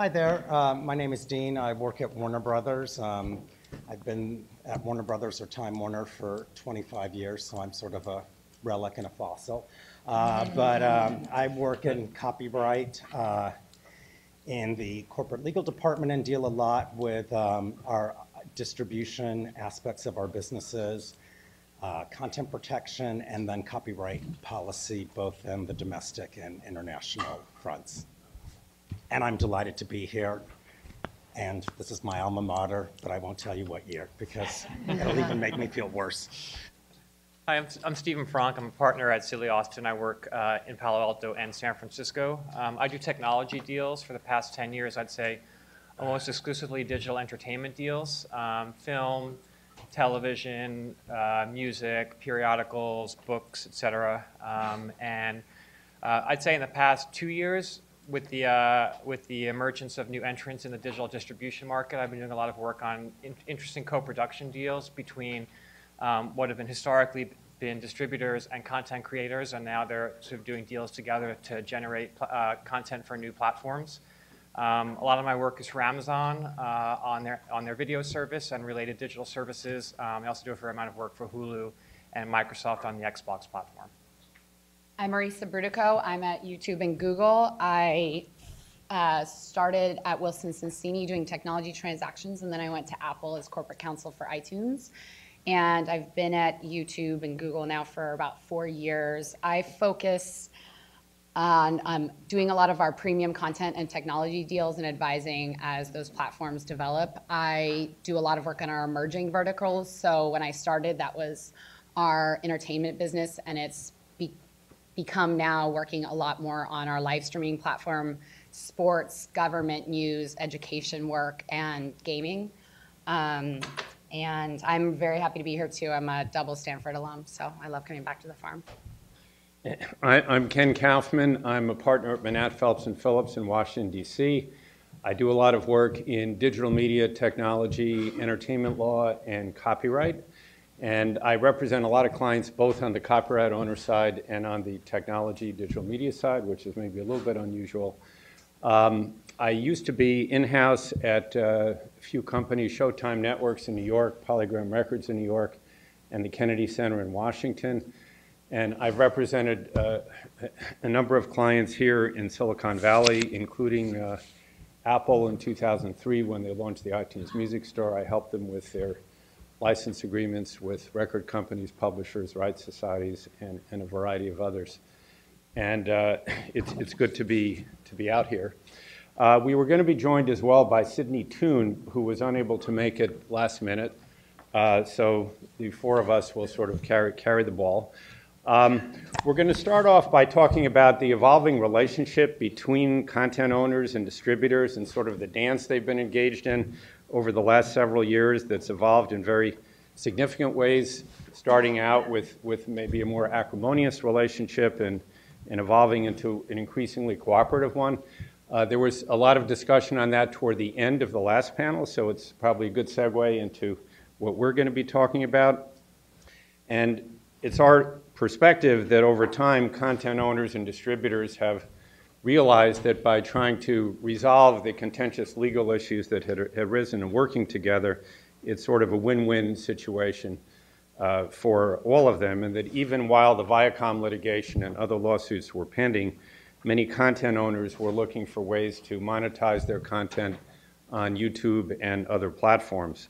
Hi there. My name is Dean. I work at Warner Brothers. I've been at Warner Brothers or Time Warner for 25 years, so I'm sort of a relic and a fossil. But I work in copyright in the corporate legal department and deal a lot with our distribution aspects of our businesses, content protection, and then copyright policy, both in the domestic and international fronts. And I'm delighted to be here. And this is my alma mater, but I won't tell you what year, because it'll even make me feel worse. Hi, I'm Stephen Franck. I'm a partner at Sidley Austin. I work in Palo Alto and San Francisco. I do technology deals for the past 10 years, I'd say almost exclusively digital entertainment deals, film, television, music, periodicals, books, et cetera. And I'd say in the past 2 years, with the emergence of new entrants in the digital distribution market, I've been doing a lot of work on interesting co-production deals between what have been historically been distributors and content creators, and now they're sort of doing deals together to generate content for new platforms. A lot of my work is for Amazon on their video service and related digital services. I also do a fair amount of work for Hulu and Microsoft on the Xbox platform. I'm Marisa Brutico. I'm at YouTube and Google. I started at Wilson Sonsini doing technology transactions, and then I went to Apple as corporate counsel for iTunes. And I've been at YouTube and Google now for about 4 years. I focus on doing a lot of our premium content and technology deals and advising as those platforms develop. I do a lot of work on our emerging verticals. So when I started, that was our entertainment business, and it's become now working a lot more on our live streaming platform, sports, government news, education work, and gaming. And I'm very happy to be here too. I'm a double Stanford alum, so I love coming back to the farm. I'm Ken Kaufman. I'm a partner at Manatt, Phelps & Phillips in Washington, D.C. I do a lot of work in digital media, technology, entertainment law, and copyright. And I represent a lot of clients both on the copyright owner side and on the technology digital media side, which is maybe a little bit unusual. I used to be in-house at a few companies, Showtime Networks in New York, Polygram Records in New York, and the Kennedy Center in Washington. And I've represented a number of clients here in Silicon Valley, including Apple in 2003 when they launched the iTunes Music Store. I helped them with their license agreements with record companies, publishers, rights societies, and a variety of others. And it's good to be out here. We were going to be joined as well by Cydney Tune, who was unable to make it last minute. So the four of us will sort of carry the ball. We're going to start off by talking about the evolving relationship between content owners and distributors and sort of the dance they've been engaged in over the last several years that's evolved in very significant ways, starting out with maybe a more acrimonious relationship and evolving into an increasingly cooperative one. There was a lot of discussion on that toward the end of the last panel, so it's probably a good segue into what we're going to be talking about. And it's our perspective that over time, content owners and distributors have realized that by trying to resolve the contentious legal issues that had arisen and working together, it's sort of a win-win situation for all of them, and that even while the Viacom litigation and other lawsuits were pending, many content owners were looking for ways to monetize their content on YouTube and other platforms.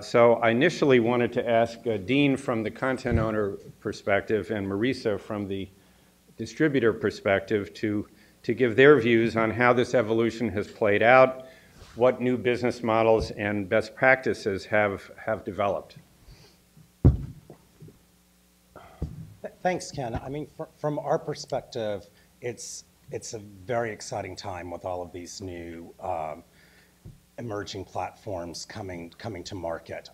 So I initially wanted to ask Dean from the content owner perspective and Marisa from the distributor perspective to give their views on how this evolution has played out, what new business models and best practices have developed. Thanks, Ken. I mean, from our perspective, it's a very exciting time with all of these new emerging platforms coming to market.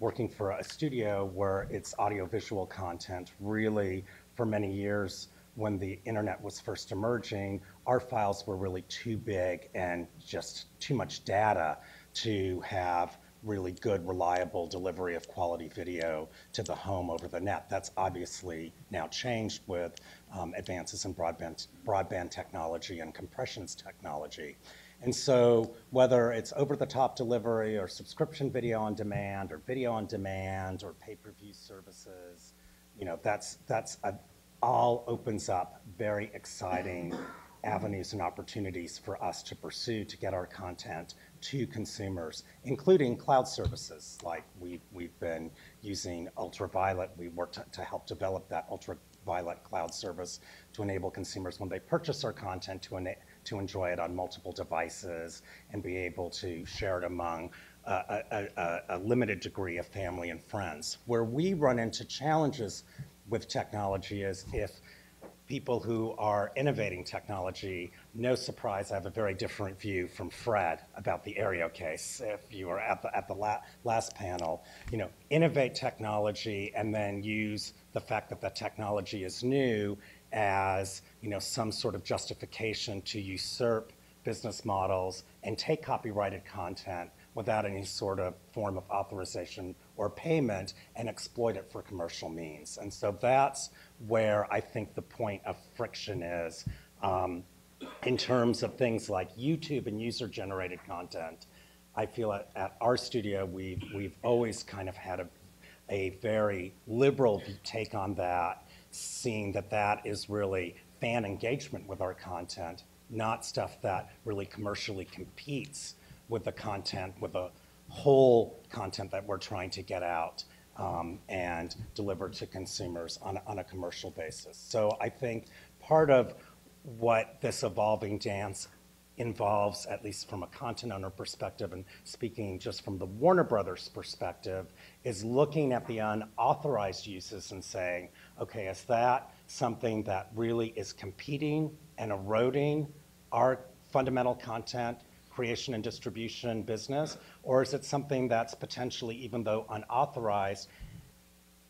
Working for a studio where it's audiovisual content, really for many years when the internet was first emerging, our files were really too big and just too much data to have really good, reliable delivery of quality video to the home over the net. That's obviously now changed with advances in broadband technology and compressions technology. And so whether it's over-the-top delivery or subscription video on demand or video on demand or pay-per-view services, you know, all opens up very exciting avenues and opportunities for us to pursue to get our content to consumers, including cloud services. Like we've been using Ultraviolet. We worked to help develop that Ultraviolet cloud service to enable consumers when they purchase our content to enjoy it on multiple devices and be able to share it among a limited degree of family and friends. Where we run into challenges with technology is if people who are innovating technology, no surprise, I have a very different view from Fred about the Aereo case. If you were at the last panel, you know, innovate technology and then use the fact that the technology is new as, you know, some sort of justification to usurp business models and take copyrighted content without any sort of form of authorization or payment and exploit it for commercial means. And so that's where I think the point of friction is in terms of things like YouTube and user-generated content. I feel at our studio we've always kind of had a very liberal take on that, seeing that that is really fan engagement with our content, not stuff that really commercially competes with the content, with the whole content that we're trying to get out and deliver to consumers on a commercial basis. So I think part of what this evolving dance involves, at least from a content owner perspective, and speaking just from the Warner Brothers perspective, is looking at the unauthorized uses and saying, okay, is that something that really is competing and eroding our fundamental content creation and distribution business, or is it something that's potentially, even though unauthorized,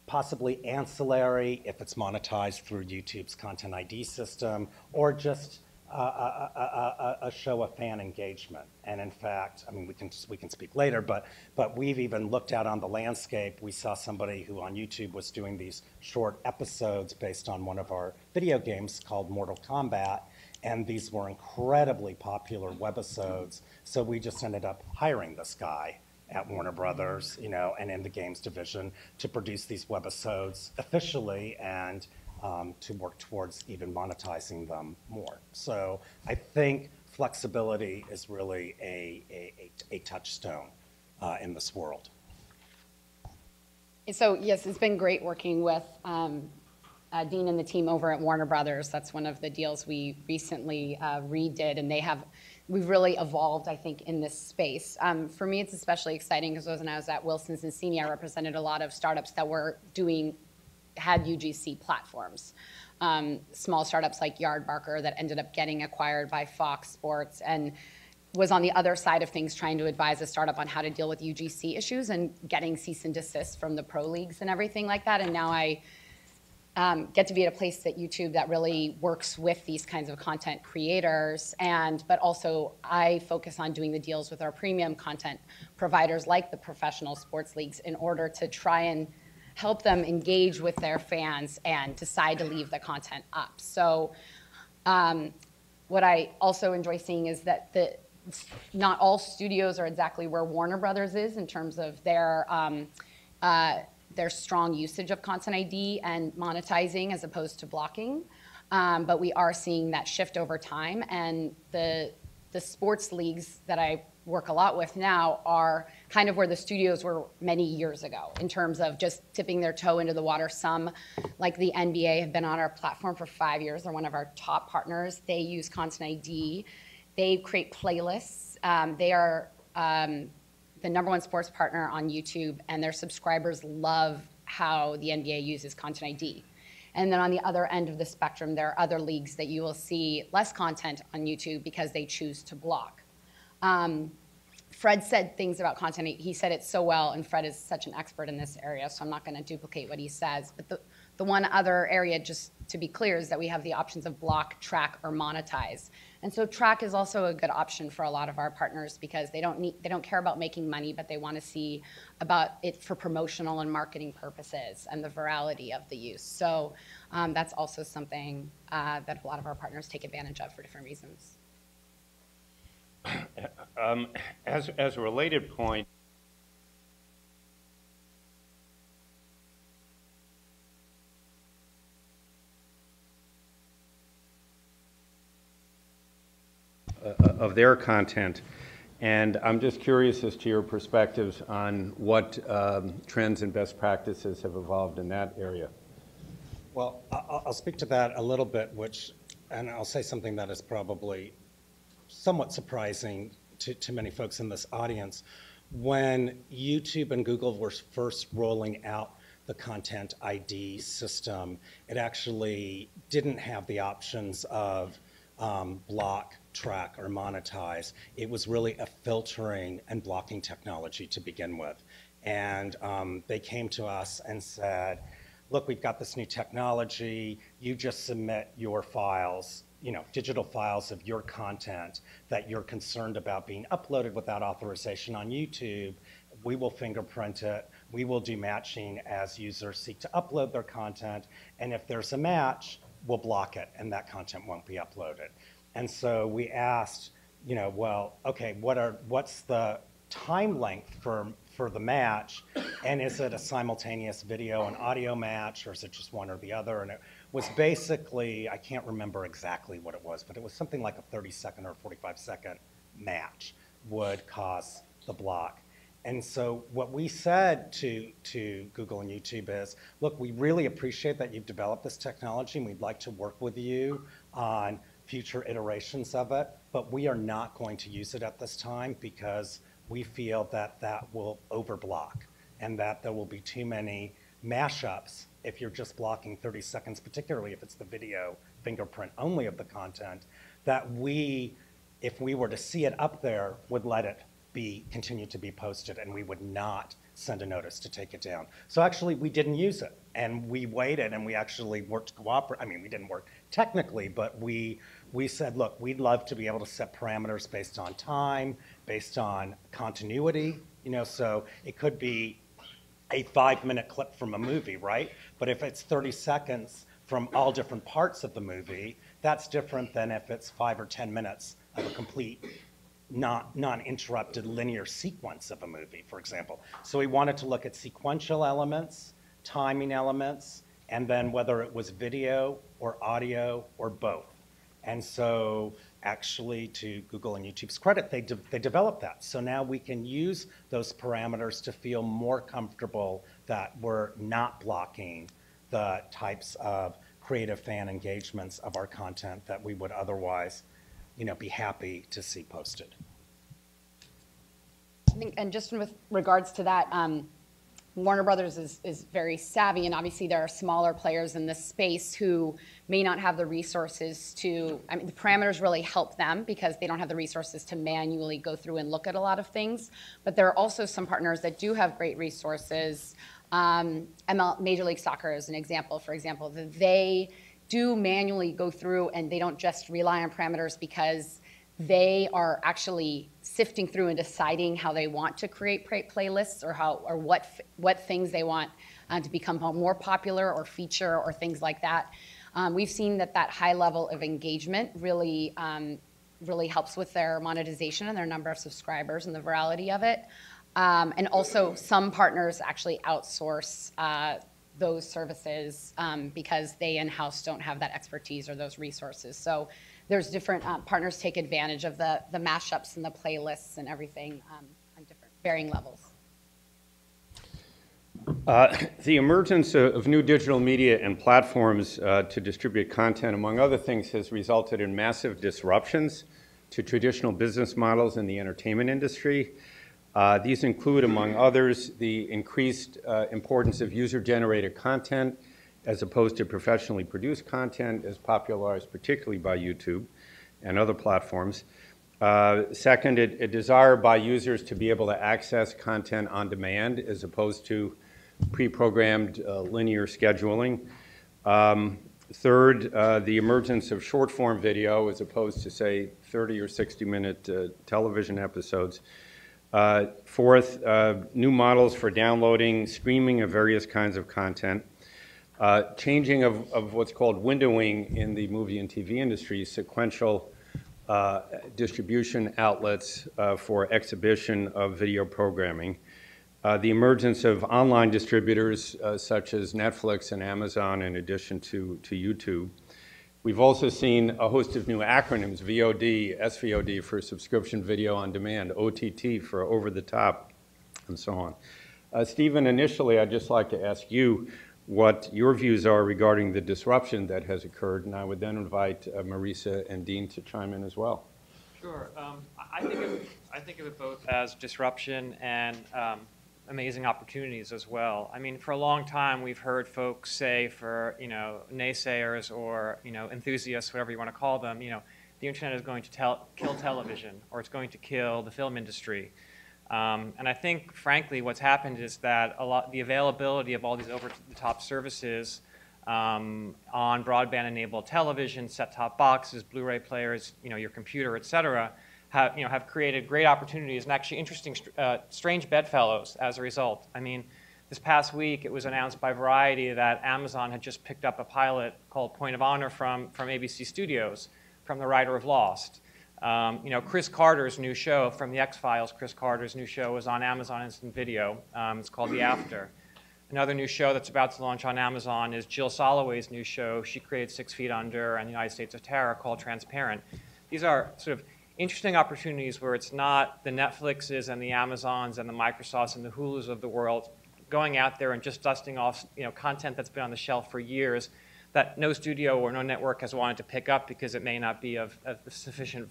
possibly ancillary if it's monetized through YouTube's content ID system, or just a show of fan engagement? And in fact, I mean, we can speak later, but we've even looked out on the landscape. We saw somebody who on YouTube was doing these short episodes based on one of our video games called Mortal Kombat, and these were incredibly popular webisodes, so we just ended up hiring this guy at Warner Brothers, you know, and in the games division to produce these webisodes officially and to work towards even monetizing them more. So I think flexibility is really a touchstone in this world. So yes, it's been great working with Dean and the team over at Warner Brothers. That's one of the deals we recently redid, and we've really evolved, I think, in this space. For me, it's especially exciting because when I was at Wilson Sonsini, I represented a lot of startups that had UGC platforms. Small startups like Yardbarker that ended up getting acquired by Fox Sports, and was on the other side of things trying to advise a startup on how to deal with UGC issues and getting cease and desist from the pro leagues and everything like that. And now I get to be at a place at YouTube that really works with these kinds of content creators, but also I focus on doing the deals with our premium content providers like the professional sports leagues in order to try and help them engage with their fans and decide to leave the content up. So what I also enjoy seeing is that not all studios are exactly where Warner Brothers is in terms of their strong usage of Content ID and monetizing as opposed to blocking. But we are seeing that shift over time, and the sports leagues that I work a lot with now are kind of where the studios were many years ago in terms of just tipping their toe into the water. Some, like the NBA, have been on our platform for 5 years. They're one of our top partners. They use Content ID. They create playlists. They are the #1 sports partner on YouTube, and their subscribers love how the NBA uses Content ID. And then on the other end of the spectrum, there are other leagues that you will see less content on YouTube because they choose to block. Fred said things about content. He said it so well, and Fred is such an expert in this area, so I'm not going to duplicate what he says. But the one other area, just to be clear, is that we have the options of block, track, or monetize. And so track is also a good option for a lot of our partners because they don't care about making money, but they want to see about it for promotional and marketing purposes and the virality of the use. So that's also something that a lot of our partners take advantage of for different reasons. As a related point, of their content. And I'm just curious as to your perspectives on what trends and best practices have evolved in that area. Well, I'll speak to that a little bit, and I'll say something that is probably somewhat surprising to many folks in this audience. When YouTube and Google were first rolling out the Content ID system, it actually didn't have the options of block, track, or monetize. It was really a filtering and blocking technology to begin with. And they came to us and said, look, we've got this new technology. You just submit your files, you know, digital files of your content that you're concerned about being uploaded without authorization on YouTube. We will fingerprint it. We will do matching as users seek to upload their content. And if there's a match, we'll block it, and that content won't be uploaded. And so we asked, you know, well, okay, what's the time length for the match, and is it a simultaneous video and audio match, or is it just one or the other? And it was basically, I can't remember exactly what it was, but it was something like a 30-second or 45-second match would cause the block. And so what we said to Google and YouTube is, look, we really appreciate that you've developed this technology, and we'd like to work with you on future iterations of it, but we are not going to use it at this time because we feel that that will overblock and that there will be too many mashups if you're just blocking 30 seconds, particularly if it's the video fingerprint only of the content, that we, if we were to see it up there, would let it continue to be posted, and we would not send a notice to take it down. So actually, we didn't use it, and we waited, and we actually worked to cooperate. I mean, we didn't work technically, but we said, look, we'd love to be able to set parameters based on time, based on continuity. You know, so it could be a 5-minute clip from a movie, right? But if it's 30 seconds from all different parts of the movie, that's different than if it's 5 or 10 minutes of a complete non-interrupted linear sequence of a movie, for example. So we wanted to look at sequential elements, timing elements, and then whether it was video or audio or both. And so actually, to Google and YouTube's credit, they developed that. So now we can use those parameters to feel more comfortable that we're not blocking the types of creative fan engagements of our content that we would otherwise, you know, be happy to see posted. I think, and just with regards to that, Warner Brothers is very savvy, and obviously there are smaller players in this space who may not have the resources to, I mean, the parameters really help them because they don't have the resources to manually go through and look at a lot of things. But there are also some partners that do have great resources. Major League Soccer is an example, for example, that they do manually go through, and they don't just rely on parameters because they are actually sifting through and deciding how they want to create playlists or how or what things they want to become more popular or feature or things like that. We've seen that high level of engagement really really helps with their monetization and their number of subscribers and the virality of it. And also, some partners actually outsource those services because they in-house don't have that expertise or those resources. So there's different partners take advantage of the mashups and the playlists and everything on different varying levels. The emergence of new digital media and platforms to distribute content, among other things, has resulted in massive disruptions to traditional business models in the entertainment industry. These include, among others, the increased importance of user-generated content as opposed to professionally produced content, as popularized particularly by YouTube and other platforms. Second, a desire by users to be able to access content on demand as opposed to pre-programmed linear scheduling. Third, the emergence of short-form video as opposed to, say, 30 or 60-minute television episodes. Fourth, new models for downloading, streaming of various kinds of content. Changing of what's called windowing in the movie and TV industry, sequential distribution outlets for exhibition of video programming. The emergence of online distributors such as Netflix and Amazon in addition to YouTube. We've also seen a host of new acronyms, VOD, SVOD for subscription video on demand, OTT for over the top, and so on. Stephen, initially I'd just like to ask you what your views are regarding the disruption that has occurred, and I would then invite Marisa and Dean to chime in as well. Sure. I think of it both as disruption and amazing opportunities as well. I mean, for a long time, we've heard folks say, for naysayers or enthusiasts, whatever you want to call them, the internet is going to kill television, or it's going to kill the film industry. And I think, frankly, what's happened is that the availability of all these over-the-top services on broadband-enabled television, set-top boxes, Blu-ray players, your computer, et cetera, have created great opportunities and actually interesting, strange bedfellows as a result. I mean, this past week, it was announced by Variety that Amazon had just picked up a pilot called Point of Honor from ABC Studios, from the writer of Lost. Chris Carter's new show from The X-Files, Chris Carter's new show is on Amazon Instant Video. It's called The After. Another new show that's about to launch on Amazon is Jill Soloway's new show. She created 6 Feet Under and The United States of Terror, called Transparent. These are sort of interesting opportunities where it's not the Netflixes and the Amazons and the Microsofts and the Hulus of the world going out there and just dusting off content that's been on the shelf for years that no studio or no network has wanted to pick up because it may not be of sufficient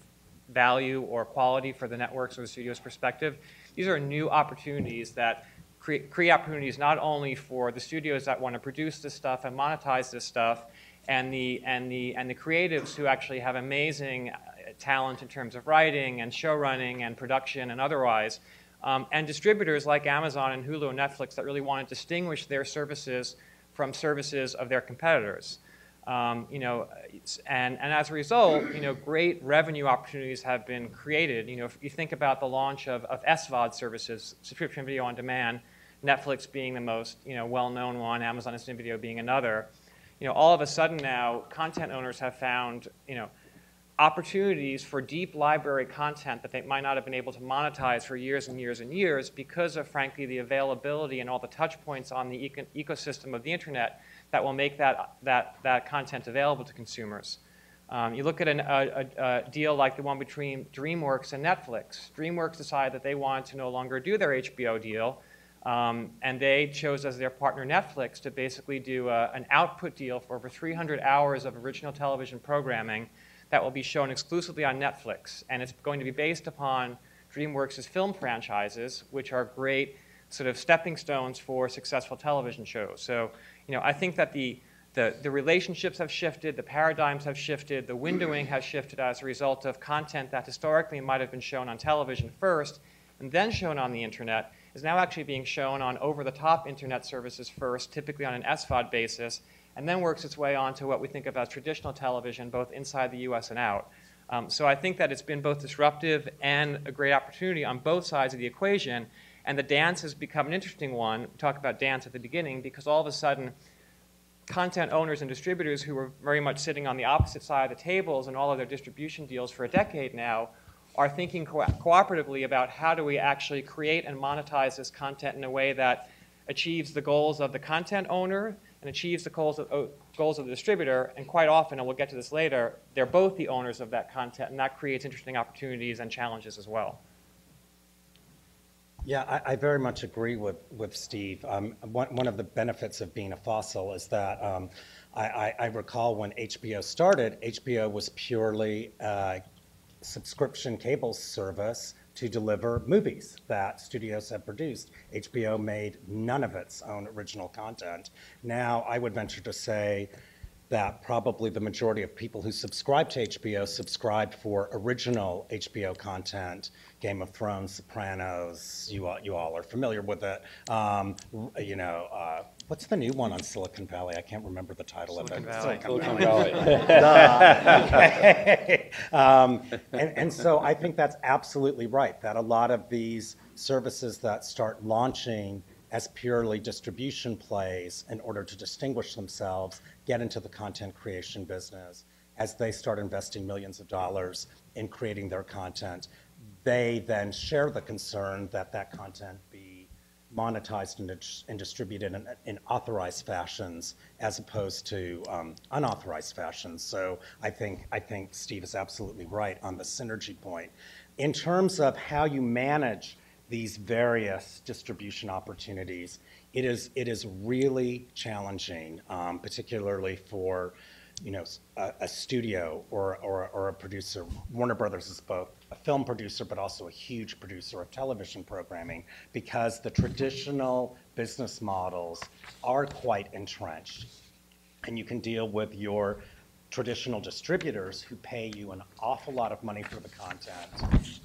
value or quality for the networks or the studio's perspective. These are new opportunities that create opportunities not only for the studios that want to produce this stuff and monetize this stuff, and the creatives who actually have amazing talent in terms of writing and show running and production and otherwise, and distributors like Amazon and Hulu and Netflix that really want to distinguish their services from services of their competitors. And as a result, great revenue opportunities have been created. If you think about the launch of SVOD services, subscription video on demand, Netflix being the most well-known one, Amazon Instant Video being another, all of a sudden now content owners have found opportunities for deep library content that they might not have been able to monetize for years and years and years because of, frankly, the availability and all the touch points on the ecosystem of the internet that will make that content available to consumers. You look at a deal like the one between DreamWorks and Netflix. DreamWorks decided that they wanted to no longer do their HBO deal, and they chose as their partner Netflix to basically do an output deal for over 300 hours of original television programming that will be shown exclusively on Netflix. And it's going to be based upon DreamWorks' film franchises, which are great sort of stepping stones for successful television shows. So, I think that the relationships have shifted, the paradigms have shifted, the windowing has shifted as a result of content that historically might have been shown on television first and then shown on the internet is now actually being shown on over-the-top internet services first, typically on an SVOD basis, and then works its way onto what we think of as traditional television, both inside the US and out. So I think that it's been both disruptive and a great opportunity on both sides of the equation. And the dance has become an interesting one. We talked about dance at the beginning because all of a sudden, content owners and distributors who were very much sitting on the opposite side of the tables in all of their distribution deals for a decade now are thinking cooperatively about how do we actually create and monetize this content in a way that achieves the goals of the content owner and achieves the goals of the distributor. And quite often, and we'll get to this later, they're both the owners of that content, and that creates interesting opportunities and challenges as well. Yeah, I very much agree with Steve. One of the benefits of being a fossil is that I recall when HBO started, HBO was purely a subscription cable service to deliver movies that studios have produced. HBO made none of its own original content. Now, I would venture to say that probably the majority of people who subscribe to HBO subscribe for original HBO content, Game of Thrones, Sopranos, you all are familiar with it, What's the new one on Silicon Valley? I can't remember the title of it. Silicon Valley. And so I think that's absolutely right, that a lot of these services that start launching as purely distribution plays in order to distinguish themselves, get into the content creation business. As they start investing millions of dollars in creating their content, they then share the concern that that content be monetized and distributed in authorized fashions as opposed to unauthorized fashions. So I think Steve is absolutely right on the synergy point. In terms of how you manage these various distribution opportunities, it is really challenging, particularly for a studio or a producer. Warner Brothers is both a film producer but also a huge producer of television programming, because the traditional business models are quite entrenched, and you can deal with your traditional distributors who pay you an awful lot of money for the content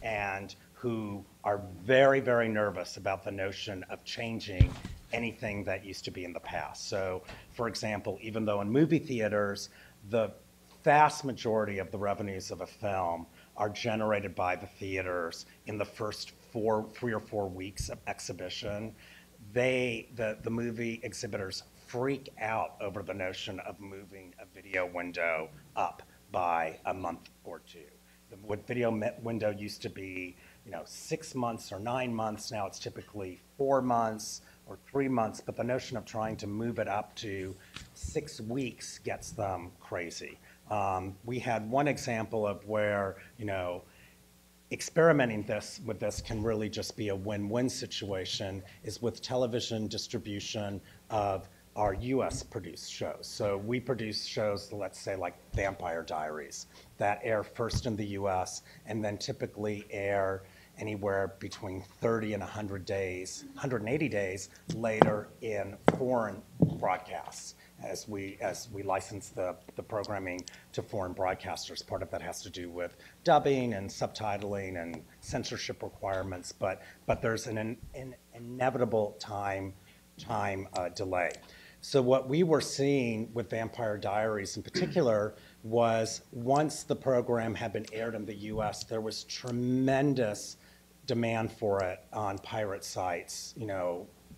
and who are very, very nervous about the notion of changing anything that used to be in the past. So, for example, even though in movie theaters, the vast majority of the revenues of a film are generated by the theaters in the first three or four weeks of exhibition, the movie exhibitors freak out over the notion of moving a video window up by a month or two. The video window used to be 6 months or 9 months. Now it's typically 4 months or 3 months, but the notion of trying to move it up to 6 weeks gets them crazy. We had one example of where, experimenting with this can really just be a win-win situation, is with television distribution of our US produced shows. So we produce shows, let's say like Vampire Diaries, that air first in the US and then typically air anywhere between 30 and 180 days later in foreign broadcasts, as we license the programming to foreign broadcasters. Part of that has to do with dubbing and subtitling and censorship requirements, but there's an inevitable time delay. So what we were seeing with Vampire Diaries in particular was, once the program had been aired in the US, there was tremendous demand for it on pirate sites,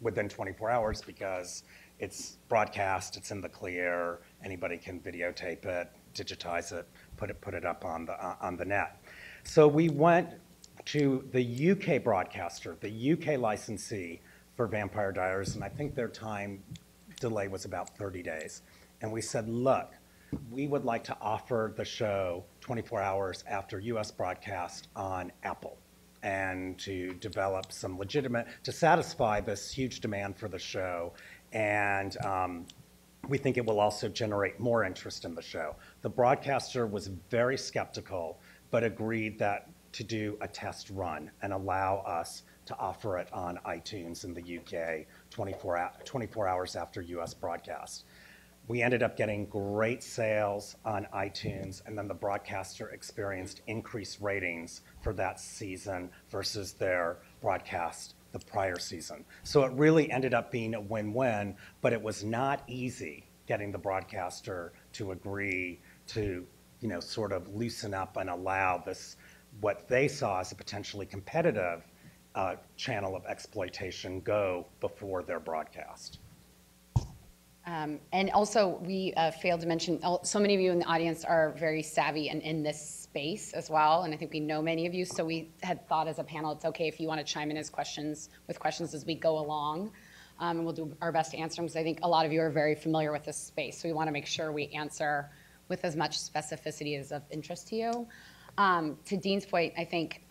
within 24 hours, because it's broadcast, it's in the clear, anybody can videotape it, digitize it, put it up on the net. So we went to the UK broadcaster, the UK licensee for Vampire Diaries, and I think their time delay was about 30 days. And we said, look, we would like to offer the show 24 hours after US broadcast on Apple, and to develop some legitimate, to satisfy this huge demand for the show. And we think it will also generate more interest in the show. The broadcaster was very skeptical, but agreed that to do a test run and allow us to offer it on iTunes in the UK 24 hours after US broadcast. We ended up getting great sales on iTunes, and then the broadcaster experienced increased ratings for that season versus their broadcast the prior season. So it really ended up being a win-win, but it was not easy getting the broadcaster to agree to, sort of loosen up and allow this, what they saw as a potentially competitive channel of exploitation, go before their broadcast. And also, we failed to mention, so many of you in the audience are very savvy and in this space as well, and I think we know many of you, so we had thought as a panel, it's okay if you want to chime in with questions as we go along, and we'll do our best to answer them, because I think a lot of you are very familiar with this space, so we want to make sure we answer with as much specificity as of interest to you. To Dean's point, I think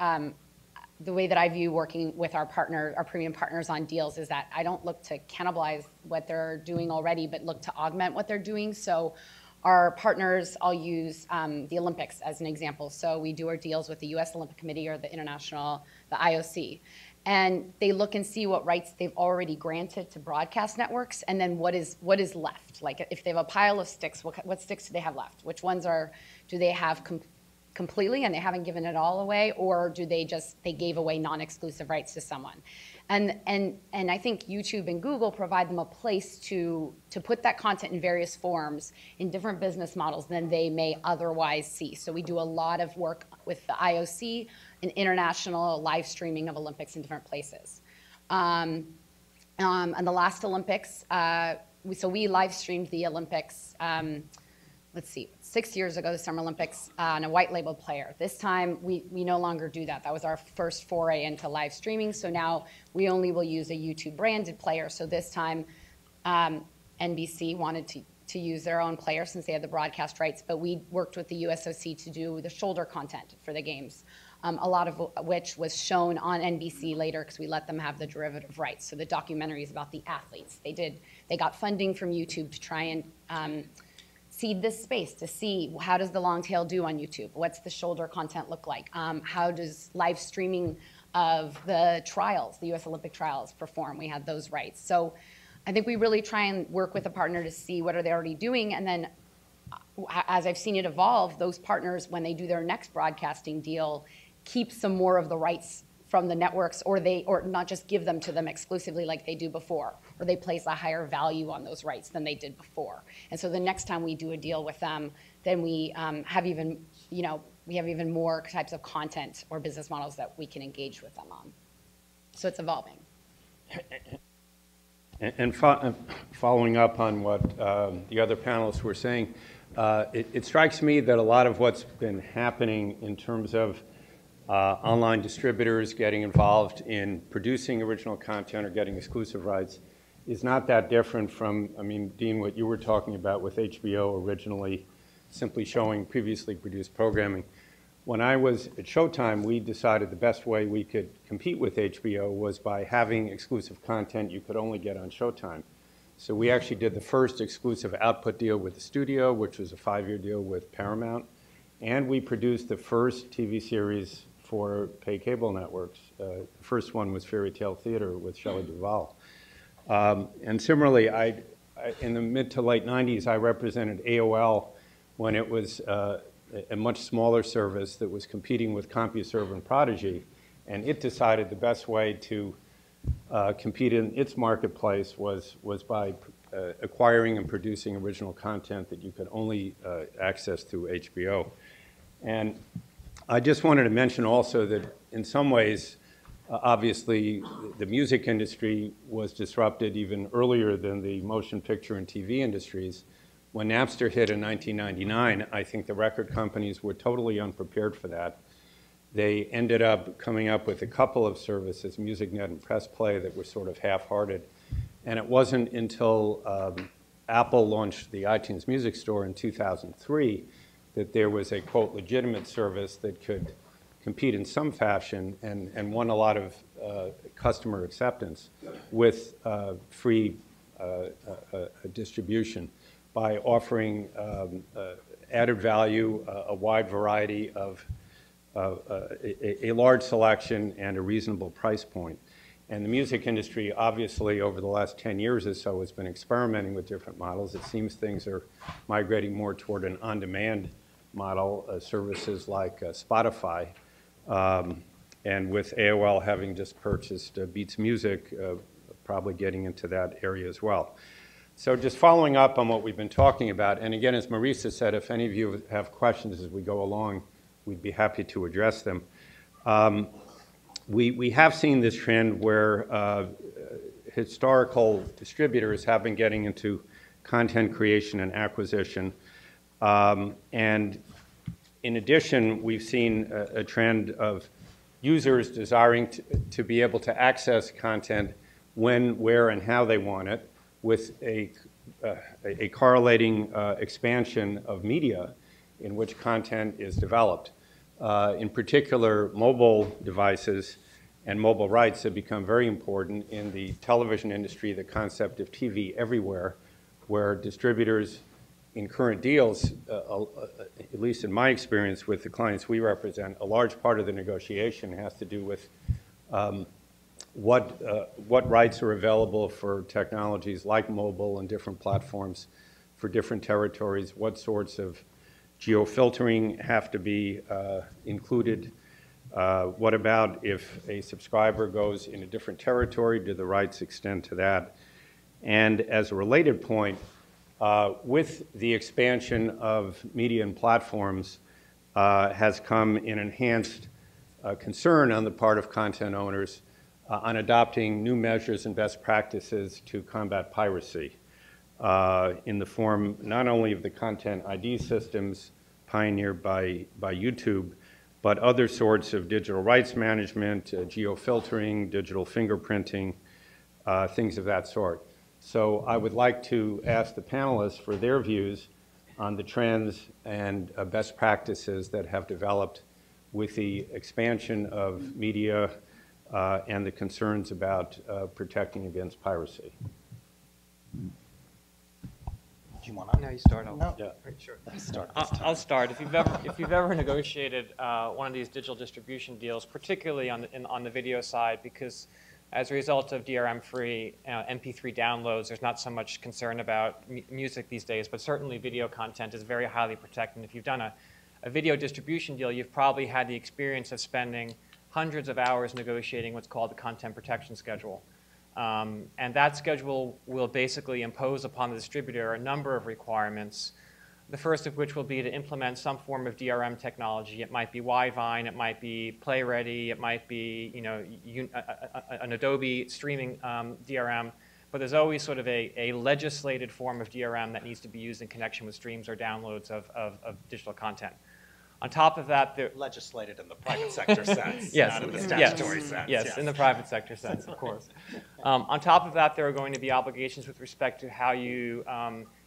the way that I view working with our premium partners on deals is that I don't look to cannibalize what they're doing already, but look to augment what they're doing. So our partners, I'll use the Olympics as an example. So we do our deals with the US Olympic Committee or the IOC. And they look and see what rights they've already granted to broadcast networks, and then what is left. Like if they have a pile of sticks, what sticks do they have left? Which ones do they have completely and they haven't given it all away, or do they just, they gave away non-exclusive rights to someone? And I think YouTube and Google provide them a place to put that content in various forms in different business models than they may otherwise see. So we do a lot of work with the IOC and international live streaming of Olympics in different places. And the last Olympics, so we live streamed the Olympics, 6 years ago, the Summer Olympics, on a white label player. This time, we no longer do that. That was our first foray into live streaming, so now we only will use a YouTube branded player. So this time, NBC wanted to use their own player since they had the broadcast rights, but we worked with the USOC to do the shoulder content for the games, a lot of which was shown on NBC later because we let them have the derivative rights. So the documentaries about the athletes, they got funding from YouTube to try and seed this space to see how does the long tail do on YouTube? What's the shoulder content look like? How does live streaming of the trials, the US Olympic trials, perform? We had those rights. So I think we really try and work with a partner to see what are they already doing, and then as I've seen it evolve, those partners, when they do their next broadcasting deal, keep some more of the rights from the networks, or not just give them to them exclusively like they do before, or they place a higher value on those rights than they did before. And so the next time we do a deal with them, then we have even more types of content or business models that we can engage with them on. So it's evolving. And following up on what the other panelists were saying, it strikes me that a lot of what's been happening in terms of online distributors getting involved in producing original content or getting exclusive rights is not that different from, I mean, Dean, what you were talking about with HBO originally simply showing previously produced programming. When I was at Showtime, we decided the best way we could compete with HBO was by having exclusive content you could only get on Showtime. So we actually did the first exclusive output deal with the studio, which was a 5-year deal with Paramount, and we produced the first TV series for pay cable networks. The first one was Fairy Tale Theater with Shelley Duvall. And similarly, I, in the mid to late 90s, I represented AOL when it was a much smaller service that was competing with CompuServe and Prodigy. And it decided the best way to compete in its marketplace was by acquiring and producing original content that you could only access through HBO. And I just wanted to mention also that in some ways, obviously, the music industry was disrupted even earlier than the motion picture and TV industries. When Napster hit in 1999, I think the record companies were totally unprepared for that. They ended up coming up with a couple of services, MusicNet and Press Play, that were sort of half-hearted. And it wasn't until Apple launched the iTunes Music Store in 2003 that there was a, quote, legitimate service that could compete in some fashion and won a lot of customer acceptance with free distribution by offering added value, a wide variety of a large selection and a reasonable price point. And the music industry, obviously, over the last 10 years or so has been experimenting with different models. It seems things are migrating more toward an on-demand model, services like Spotify, and with AOL having just purchased Beats Music, probably getting into that area as well. So just following up on what we've been talking about, and again, as Marisa said, if any of you have questions as we go along, we'd be happy to address them. We have seen this trend where historical distributors have been getting into content creation and acquisition. And in addition, we've seen a trend of users desiring to be able to access content when, where, and how they want it, with a correlating expansion of media in which content is developed. In particular, mobile devices and mobile rights have become very important in the television industry, the concept of TV everywhere, where distributors in current deals, at least in my experience with the clients we represent, a large part of the negotiation has to do with what rights are available for technologies like mobile and different platforms for different territories, what sorts of Geofiltering have to be included? What about if a subscriber goes in a different territory? Do the rights extend to that? And as a related point, with the expansion of media and platforms has come an enhanced concern on the part of content owners on adopting new measures and best practices to combat piracy in the form not only of the content ID systems pioneered by YouTube, but other sorts of digital rights management, geofiltering, digital fingerprinting, things of that sort. So I would like to ask the panelists for their views on the trends and best practices that have developed with the expansion of media and the concerns about protecting against piracy. Do you want to? No, you start. No. Yeah. Right, sure. I'll start. If you've ever negotiated one of these digital distribution deals, particularly on the video side, because as a result of DRM-free MP3 downloads, there's not so much concern about music these days, but certainly video content is very highly protected. And if you've done a video distribution deal, you've probably had the experience of spending hundreds of hours negotiating what's called the content protection schedule. And that schedule will basically impose upon the distributor a number of requirements, the first of which will be to implement some form of DRM technology. It might be Widevine, it might be PlayReady, it might be an Adobe streaming DRM, but there's always sort of a legislated form of DRM that needs to be used in connection with streams or downloads of digital content. On top of that, the legislated in the private sector sense, yes, not in the statutory sense. Yes, yes, in the private sector sense, of course. On top of that, there are going to be obligations with respect to how you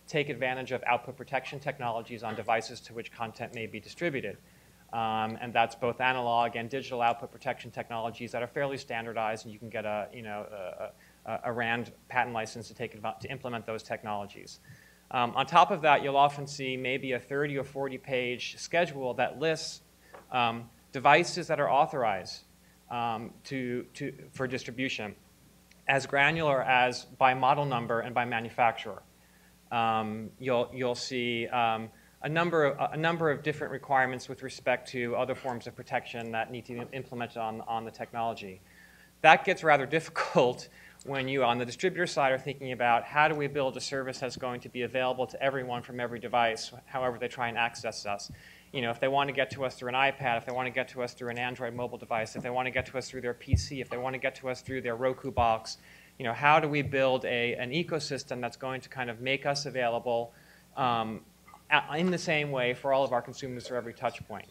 take advantage of output protection technologies on devices to which content may be distributed. And that's both analog and digital output protection technologies that are fairly standardized, and you can get a RAND patent license to implement those technologies. On top of that, you'll often see maybe a 30 or 40 page schedule that lists devices that are authorized for distribution, as granular as by model number and by manufacturer. You'll see a number of different requirements with respect to other forms of protection that need to be implemented on the technology. That gets rather difficult when you, on the distributor side, are thinking about how do we build a service that's going to be available to everyone from every device, however they try and access us. You know, if they want to get to us through an iPad, if they want to get to us through an Android mobile device, if they want to get to us through their PC, if they want to get to us through their Roku box, you know, how do we build an ecosystem that's going to kind of make us available in the same way for all of our consumers for every touch point?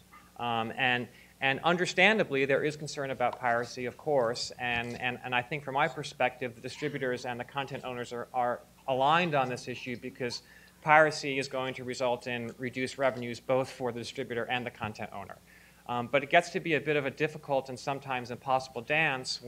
And understandably, there is concern about piracy, of course, and I think from my perspective, the distributors and the content owners are aligned on this issue because piracy is going to result in reduced revenues both for the distributor and the content owner. But it gets to be a bit of a difficult and sometimes impossible dance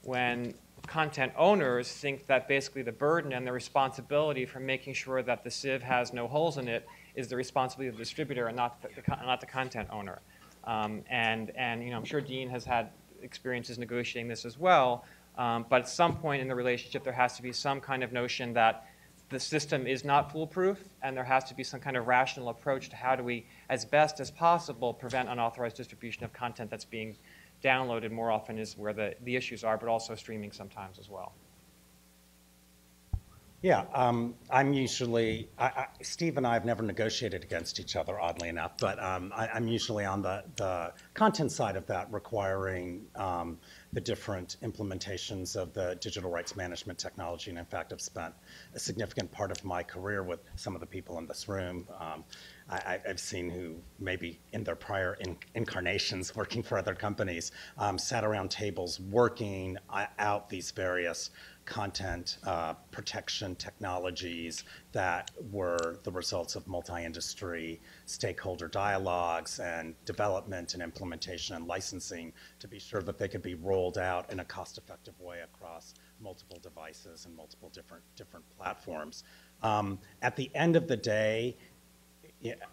when content owners think that basically the burden and the responsibility for making sure that the sieve has no holes in it is the responsibility of the distributor and not the content owner. And you know, I'm sure Dean has had experiences negotiating this as well, but at some point in the relationship there has to be some kind of notion that the system is not foolproof and there has to be some kind of rational approach to how do we, as best as possible, prevent unauthorized distribution of content that's being downloaded more often is where the issues are, but also streaming sometimes as well. Yeah, I'm usually, Steve and I have never negotiated against each other, oddly enough, but I'm usually on the content side of that, requiring the different implementations of the digital rights management technology. And in fact, I've spent a significant part of my career with some of the people in this room. I've seen who maybe in their prior incarnations working for other companies sat around tables working out these various content protection technologies that were the results of multi-industry stakeholder dialogues and development and implementation and licensing to be sure that they could be rolled out in a cost-effective way across multiple devices and multiple different platforms. At the end of the day, you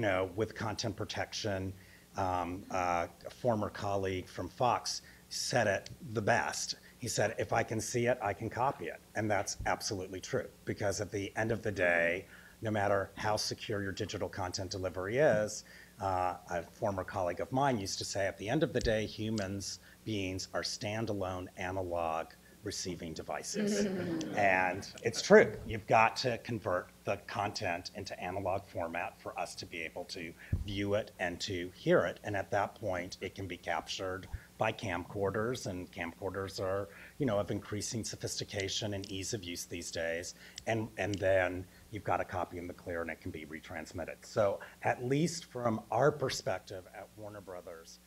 know, with content protection, a former colleague from Fox said it the best. He said, if I can see it, I can copy it. And that's absolutely true, because at the end of the day, no matter how secure your digital content delivery is. A former colleague of mine used to say, at the end of the day, humans, beings, are standalone analog receiving devices. And it's true. You've got to convert the content into analog format for us to be able to view it and to hear it. And at that point, it can be captured by camcorders, and camcorders are, you know, of increasing sophistication and ease of use these days. And then you've got a copy in the clear and it can be retransmitted. So at least from our perspective at Warner Brothers,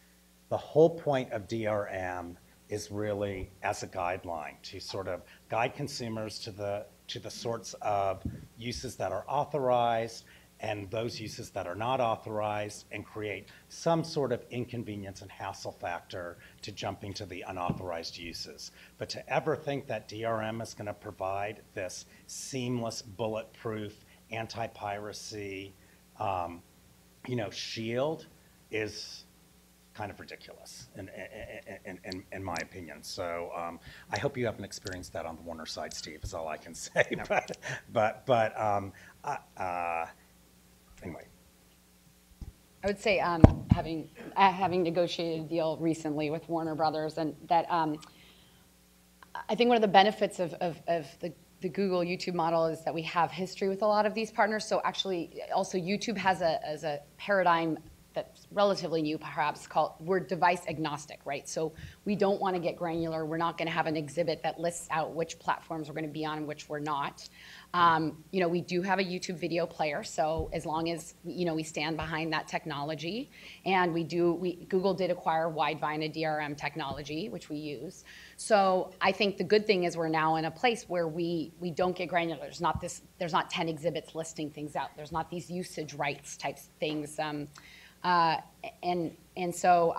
the whole point of DRM is really as a guideline to sort of guide consumers to the sorts of uses that are authorized and those uses that are not authorized, and create some sort of inconvenience and hassle factor to jumping to the unauthorized uses. But to ever think that DRM is going to provide this seamless, bulletproof, anti-piracy, you know, shield is kind of ridiculous, in my opinion. So I hope you haven't experienced that on the Warner side, Steve, is all I can say. No. Anyway, I would say having negotiated a deal recently with Warner Brothers, and that I think one of the benefits of the Google YouTube model is that we have history with a lot of these partners. So actually, also YouTube has a paradigm that's relatively new, perhaps, called we're device agnostic, right? So we don't want to get granular. We're not going to have an exhibit that lists out which platforms we're going to be on and which we're not. You know, we do have a YouTube video player, so as long as, you know, we stand behind that technology, and Google did acquire Widevine, a DRM technology, which we use. So I think the good thing is we're now in a place where we don't get granular. There's not this. There's not 10 exhibits listing things out. There's not these usage rights types things. And so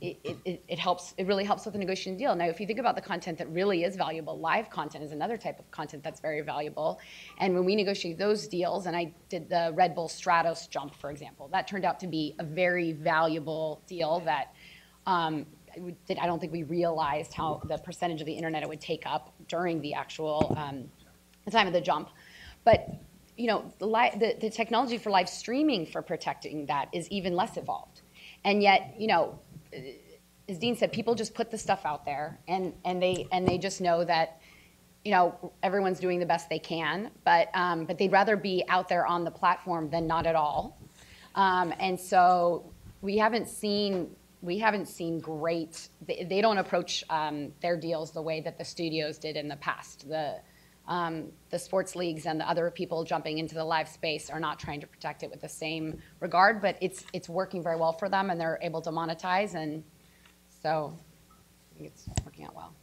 it really helps with the negotiating deal. Now, if you think about the content that really is valuable, live content is another type of content that's very valuable. And when we negotiate those deals, and I did the Red Bull Stratos jump, for example, that turned out to be a very valuable deal that I don't think we realized how the percentage of the internet it would take up during the actual time of the jump. But you know, the technology for live streaming for protecting that is even less evolved. And yet, you know, as Dean said, people just put the stuff out there, and they just know that, you know, everyone's doing the best they can, but they'd rather be out there on the platform than not at all. And so we haven't seen great. They don't approach their deals the way that the studios did in the past. The sports leagues and the other people jumping into the live space are not trying to protect it with the same regard, but it's working very well for them, and they're able to monetize, and so I think it's working out well.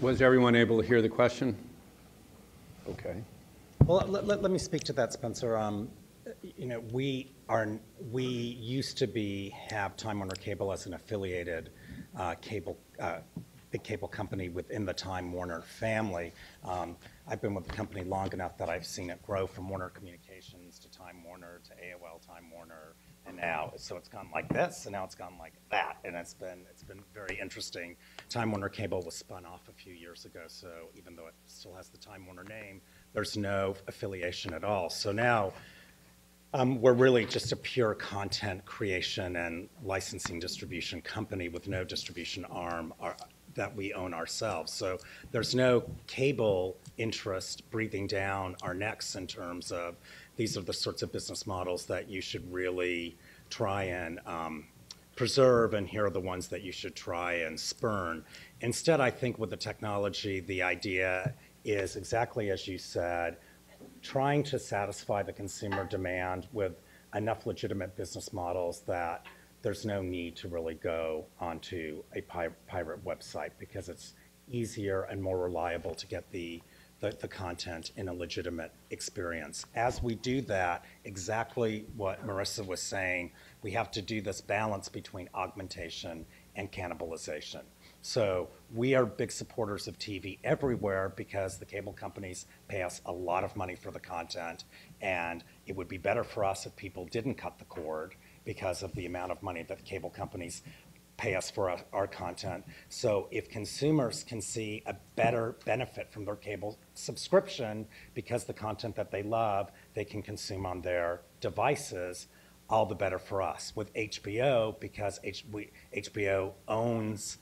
Was everyone able to hear the question? Okay. Well, let me speak to that, Spencer. You know, we used to have Time Warner Cable as an affiliated big cable company within the Time Warner family. I've been with the company long enough that I've seen it grow from Warner Communications to Time Warner to AOL Time Warner. And now, so it's gone like this, and now it's gone like that, and it's been very interesting. Time Warner Cable was spun off a few years ago, so even though it still has the Time Warner name, there's no affiliation at all. So now we're really just a pure content creation and licensing distribution company with no distribution arm. Our, that we own ourselves. So there's no cable interest breathing down our necks in terms of these are the sorts of business models that you should really try and preserve, and here are the ones that you should try and spurn. Instead, I think with the technology, the idea is exactly as you said, trying to satisfy the consumer demand with enough legitimate business models that there's no need to really go onto a pirate website because it's easier and more reliable to get the content in a legitimate experience. As we do that, exactly what Marissa was saying, we have to do this balance between augmentation and cannibalization. So we are big supporters of TV everywhere because the cable companies pay us a lot of money for the content, and it would be better for us if people didn't cut the cord because of the amount of money that the cable companies pay us for our content. So if consumers can see a better benefit from their cable subscription because the content that they love, they can consume on their devices, all the better for us. With HBO, because HBO owns,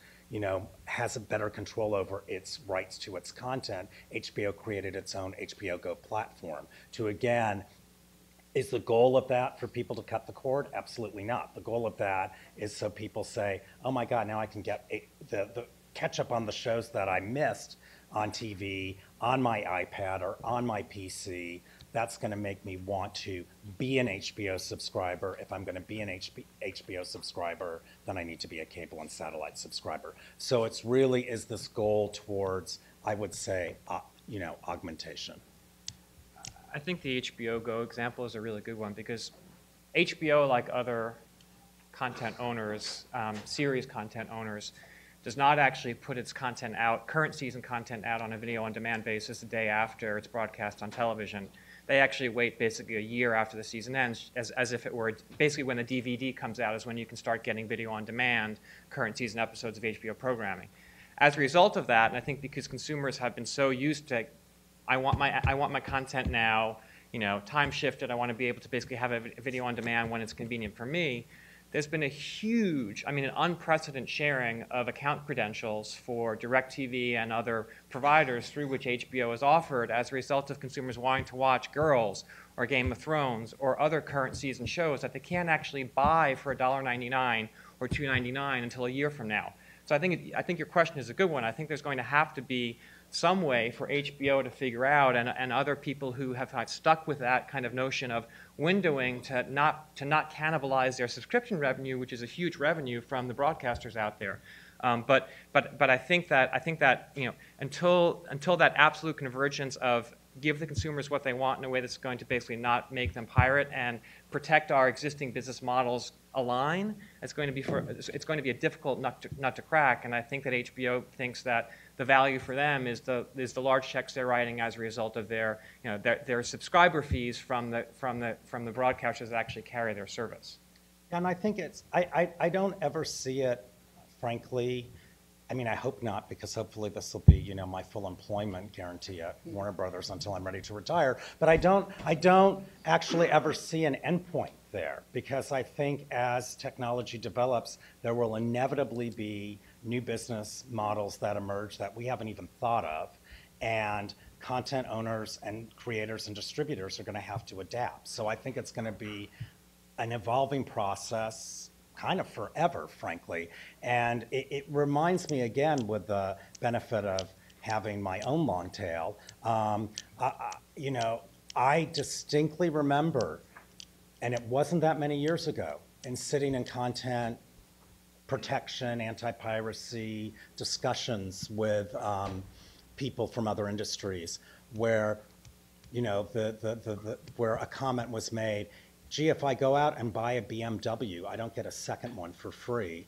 has a better control over its rights to its content, HBO created its own HBO Go platform to, again, is the goal of that for people to cut the cord? Absolutely not. The goal of that is so people say, oh my God, now I can get the catch up on the shows that I missed on TV, on my iPad or on my PC. That's gonna make me want to be an HBO subscriber. If I'm gonna be an HBO subscriber, then I need to be a cable and satellite subscriber. So it's really is this goal towards, I would say, augmentation. I think the HBO Go example is a really good one because HBO, like other content owners, series content owners, does not actually put its content out, current season content out on a video on demand basis the day after it's broadcast on television. They actually wait basically a year after the season ends as if it were, basically when the DVD comes out is when you can start getting video on demand, current season episodes of HBO programming. As a result of that, and I think because consumers have been so used to I want my content now, time shifted. I want to be able to basically have a video on demand when it's convenient for me. There's been a huge, an unprecedented sharing of account credentials for DirecTV and other providers through which HBO is offered as a result of consumers wanting to watch Girls or Game of Thrones or other current season shows that they can't actually buy for $1.99 or $2.99 until a year from now. So I think your question is a good one. I think there's going to have to be some way for HBO to figure out and other people who have stuck with that kind of notion of windowing to not cannibalize their subscription revenue, which is a huge revenue from the broadcasters out there. But I think that until that absolute convergence of give the consumers what they want in a way that's going to basically not make them pirate and protect our existing business models align, it's going to be a difficult nut to crack. And I think that HBO thinks that the value for them is the large checks they're writing as a result of their subscriber fees from the broadcasters that actually carry their service. And I think it's I don't ever see it, frankly. I hope not, because hopefully this will be, my full employment guarantee at Warner Brothers until I'm ready to retire. But I don't actually ever see an endpoint there, because I think as technology develops, there will inevitably be new business models that emerge that we haven't even thought of, and content owners and creators and distributors are going to have to adapt. So I think it's going to be an evolving process, kind of forever, frankly. And it reminds me again, with the benefit of having my own long tail, I distinctly remember, and it wasn't that many years ago, in sitting in content protection, anti-piracy discussions with people from other industries, where where a comment was made, gee, if I go out and buy a BMW, I don't get a second one for free.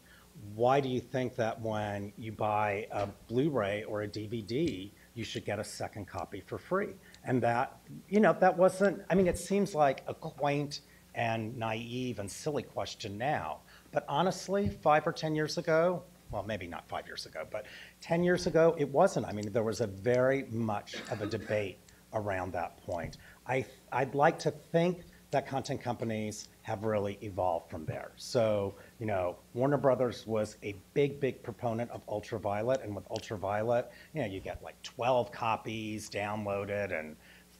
Why do you think that when you buy a Blu-ray or a DVD, you should get a second copy for free? And that, that wasn't, it seems like a quaint and naive and silly question now. But honestly, 5 or 10 years ago, well, maybe not 5 years ago, but 10 years ago, it wasn't. There was a very much of a debate around that point. I'd like to think that content companies have really evolved from there. So, you know, Warner Brothers was a big, big proponent of Ultraviolet, and with Ultraviolet, you know, you get like 12 copies downloaded and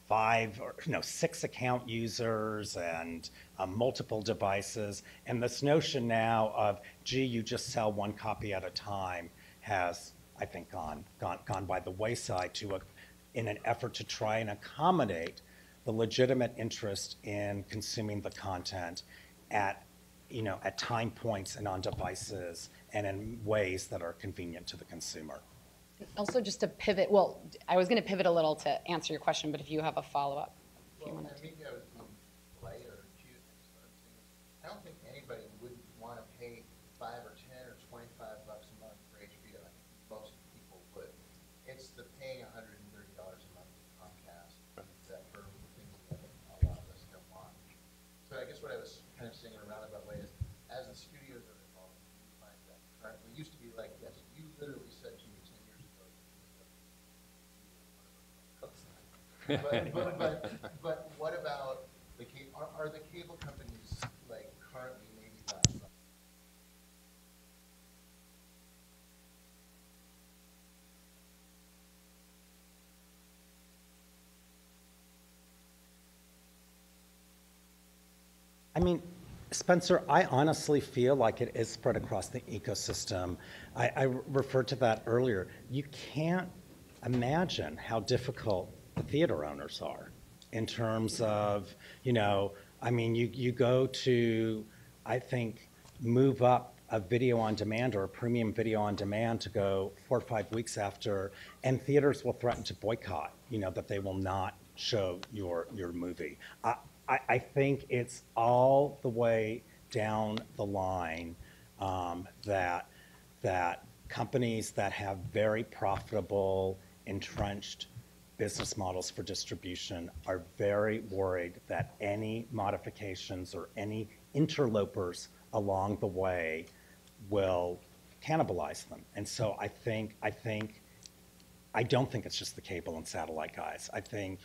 5 or 6 account users and multiple devices. And this notion now of, gee, you just sell one copy at a time has, I think, gone by the wayside to in an effort to try and accommodate the legitimate interest in consuming the content at, you know, at time points and on devices and in ways that are convenient to the consumer. Also, just to pivot, well, I was going to pivot a little to answer your question, but if you have a follow-up, if you want to. Maybe I would play or choose. I don't think anybody would want to pay $5 or $10 or $25 a month for HBO. Most people would. It's the paying $130 a month to Comcast that for things that a lot of us don't want. So I guess what I was kind of saying in a roundabout way is, as the studios are involved, we find that currently used to be like, yes, you literally said to me 10 years ago, but what about the cable? Are the cable companies like currently maybe not? I mean, Spencer, I honestly feel like it is spread across the ecosystem. I referred to that earlier. You can't imagine how difficult the theater owners are in terms of, you know, I mean, you go to, I think, move up a video on demand or a premium video on demand to go 4 or 5 weeks after, and theaters will threaten to boycott, you know, that they will not show your movie. I think it's all the way down the line that companies that have very profitable, entrenched business models for distribution are very worried that any modifications or any interlopers along the way will cannibalize them. And so I don't think it's just the cable and satellite guys. I think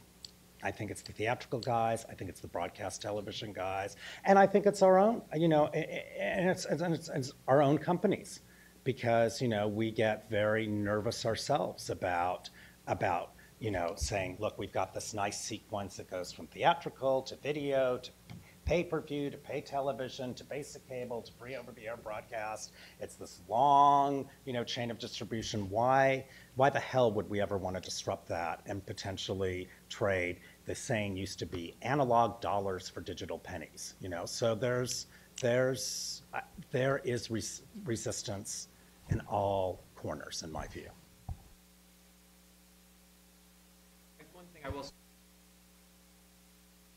it's the theatrical guys. I think it's the broadcast television guys, and I think it's our own, you know, and it's our own companies, because, you know, we get very nervous ourselves about you know, saying, look, we've got this nice sequence that goes from theatrical to video to pay-per-view to pay television to basic cable to free over-the-air broadcast. It's this long, you know, chain of distribution. Why the hell would we ever want to disrupt that and potentially trade? The saying used to be analog dollars for digital pennies. You know, so there is resistance in all corners, in my view. One thing I will say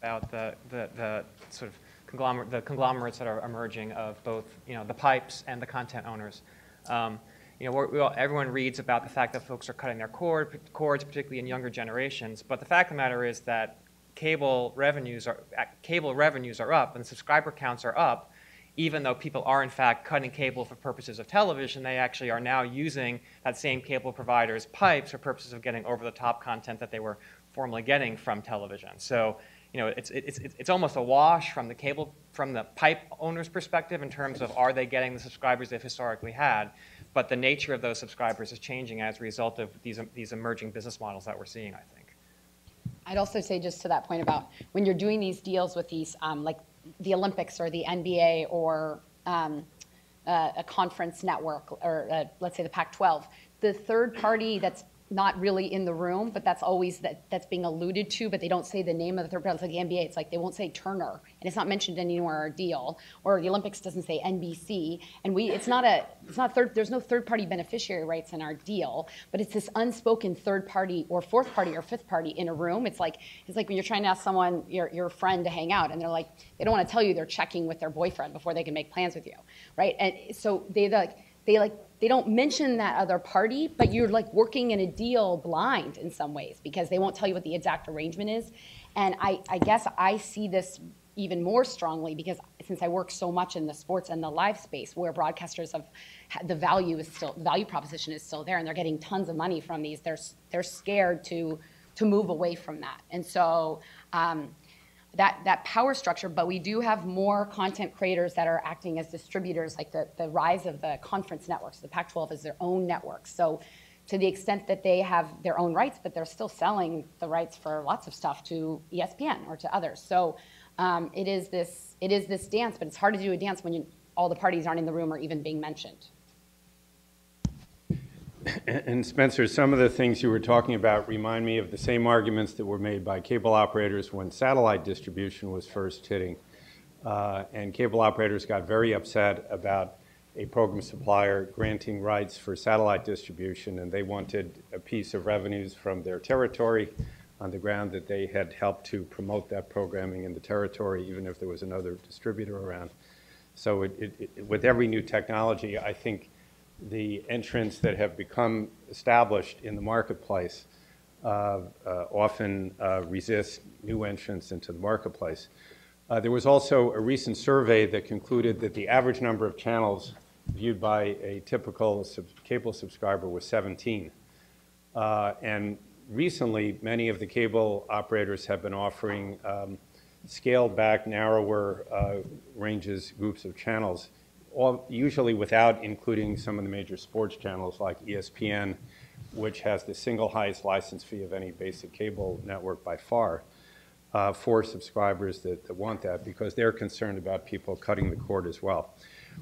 about the sort of conglomerates that are emerging of both, you know, the pipes and the content owners. You know, everyone reads about the fact that folks are cutting their cords, particularly in younger generations. But the fact of the matter is that cable revenues are up and subscriber counts are up, even though people are in fact cutting cable for purposes of television. They actually are now using that same cable provider's pipes for purposes of getting over-the-top content that they were formerly getting from television. So, you know, it's almost a wash from the pipe owner's perspective in terms of, are they getting the subscribers they've historically had? But the nature of those subscribers is changing as a result of these emerging business models that we're seeing, I think. I'd also say, just to that point about when you're doing these deals with these, like the Olympics or the NBA or a conference network, or let's say the Pac-12, the third party that's not really in the room, but that's always that's being alluded to, but they don't say the name of the third party. It's like the NBA, it's like they won't say Turner, and it's not mentioned anywhere in our deal, or the Olympics doesn't say NBC, and there's no third party beneficiary rights in our deal, but it's this unspoken third party or fourth party or fifth party in a room. It's like when you're trying to ask someone, your friend, to hang out, and they're like, they don't want to tell you they're checking with their boyfriend before they can make plans with you, right? And so they don't mention that other party, but you're like working in a deal blind in some ways, because they won't tell you what the exact arrangement is. And I guess I see this even more strongly because since I work so much in the sports and the live space, where broadcasters have the value proposition is still there, and they're getting tons of money from these. They're scared to move away from that, and so. that power structure, but we do have more content creators that are acting as distributors, like the rise of the conference networks. The Pac-12 is their own network. So to the extent that they have their own rights, but they're still selling the rights for lots of stuff to ESPN or to others. So it is this dance, but it's hard to do a dance when all the parties aren't in the room or even being mentioned. And Spencer, some of the things you were talking about remind me of the same arguments that were made by cable operators when satellite distribution was first hitting. And cable operators got very upset about a program supplier granting rights for satellite distribution, and they wanted a piece of revenues from their territory on the ground that they had helped to promote that programming in the territory, even if there was another distributor around. So with every new technology, I think the entrants that have become established in the marketplace often resist new entrants into the marketplace. There was also a recent survey that concluded that the average number of channels viewed by a typical cable subscriber was 17. And recently, many of the cable operators have been offering scaled back, narrower ranges, groups of channels, all, usually without including some of the major sports channels like ESPN, which has the single highest license fee of any basic cable network by far, for subscribers that want that, because they're concerned about people cutting the cord as well.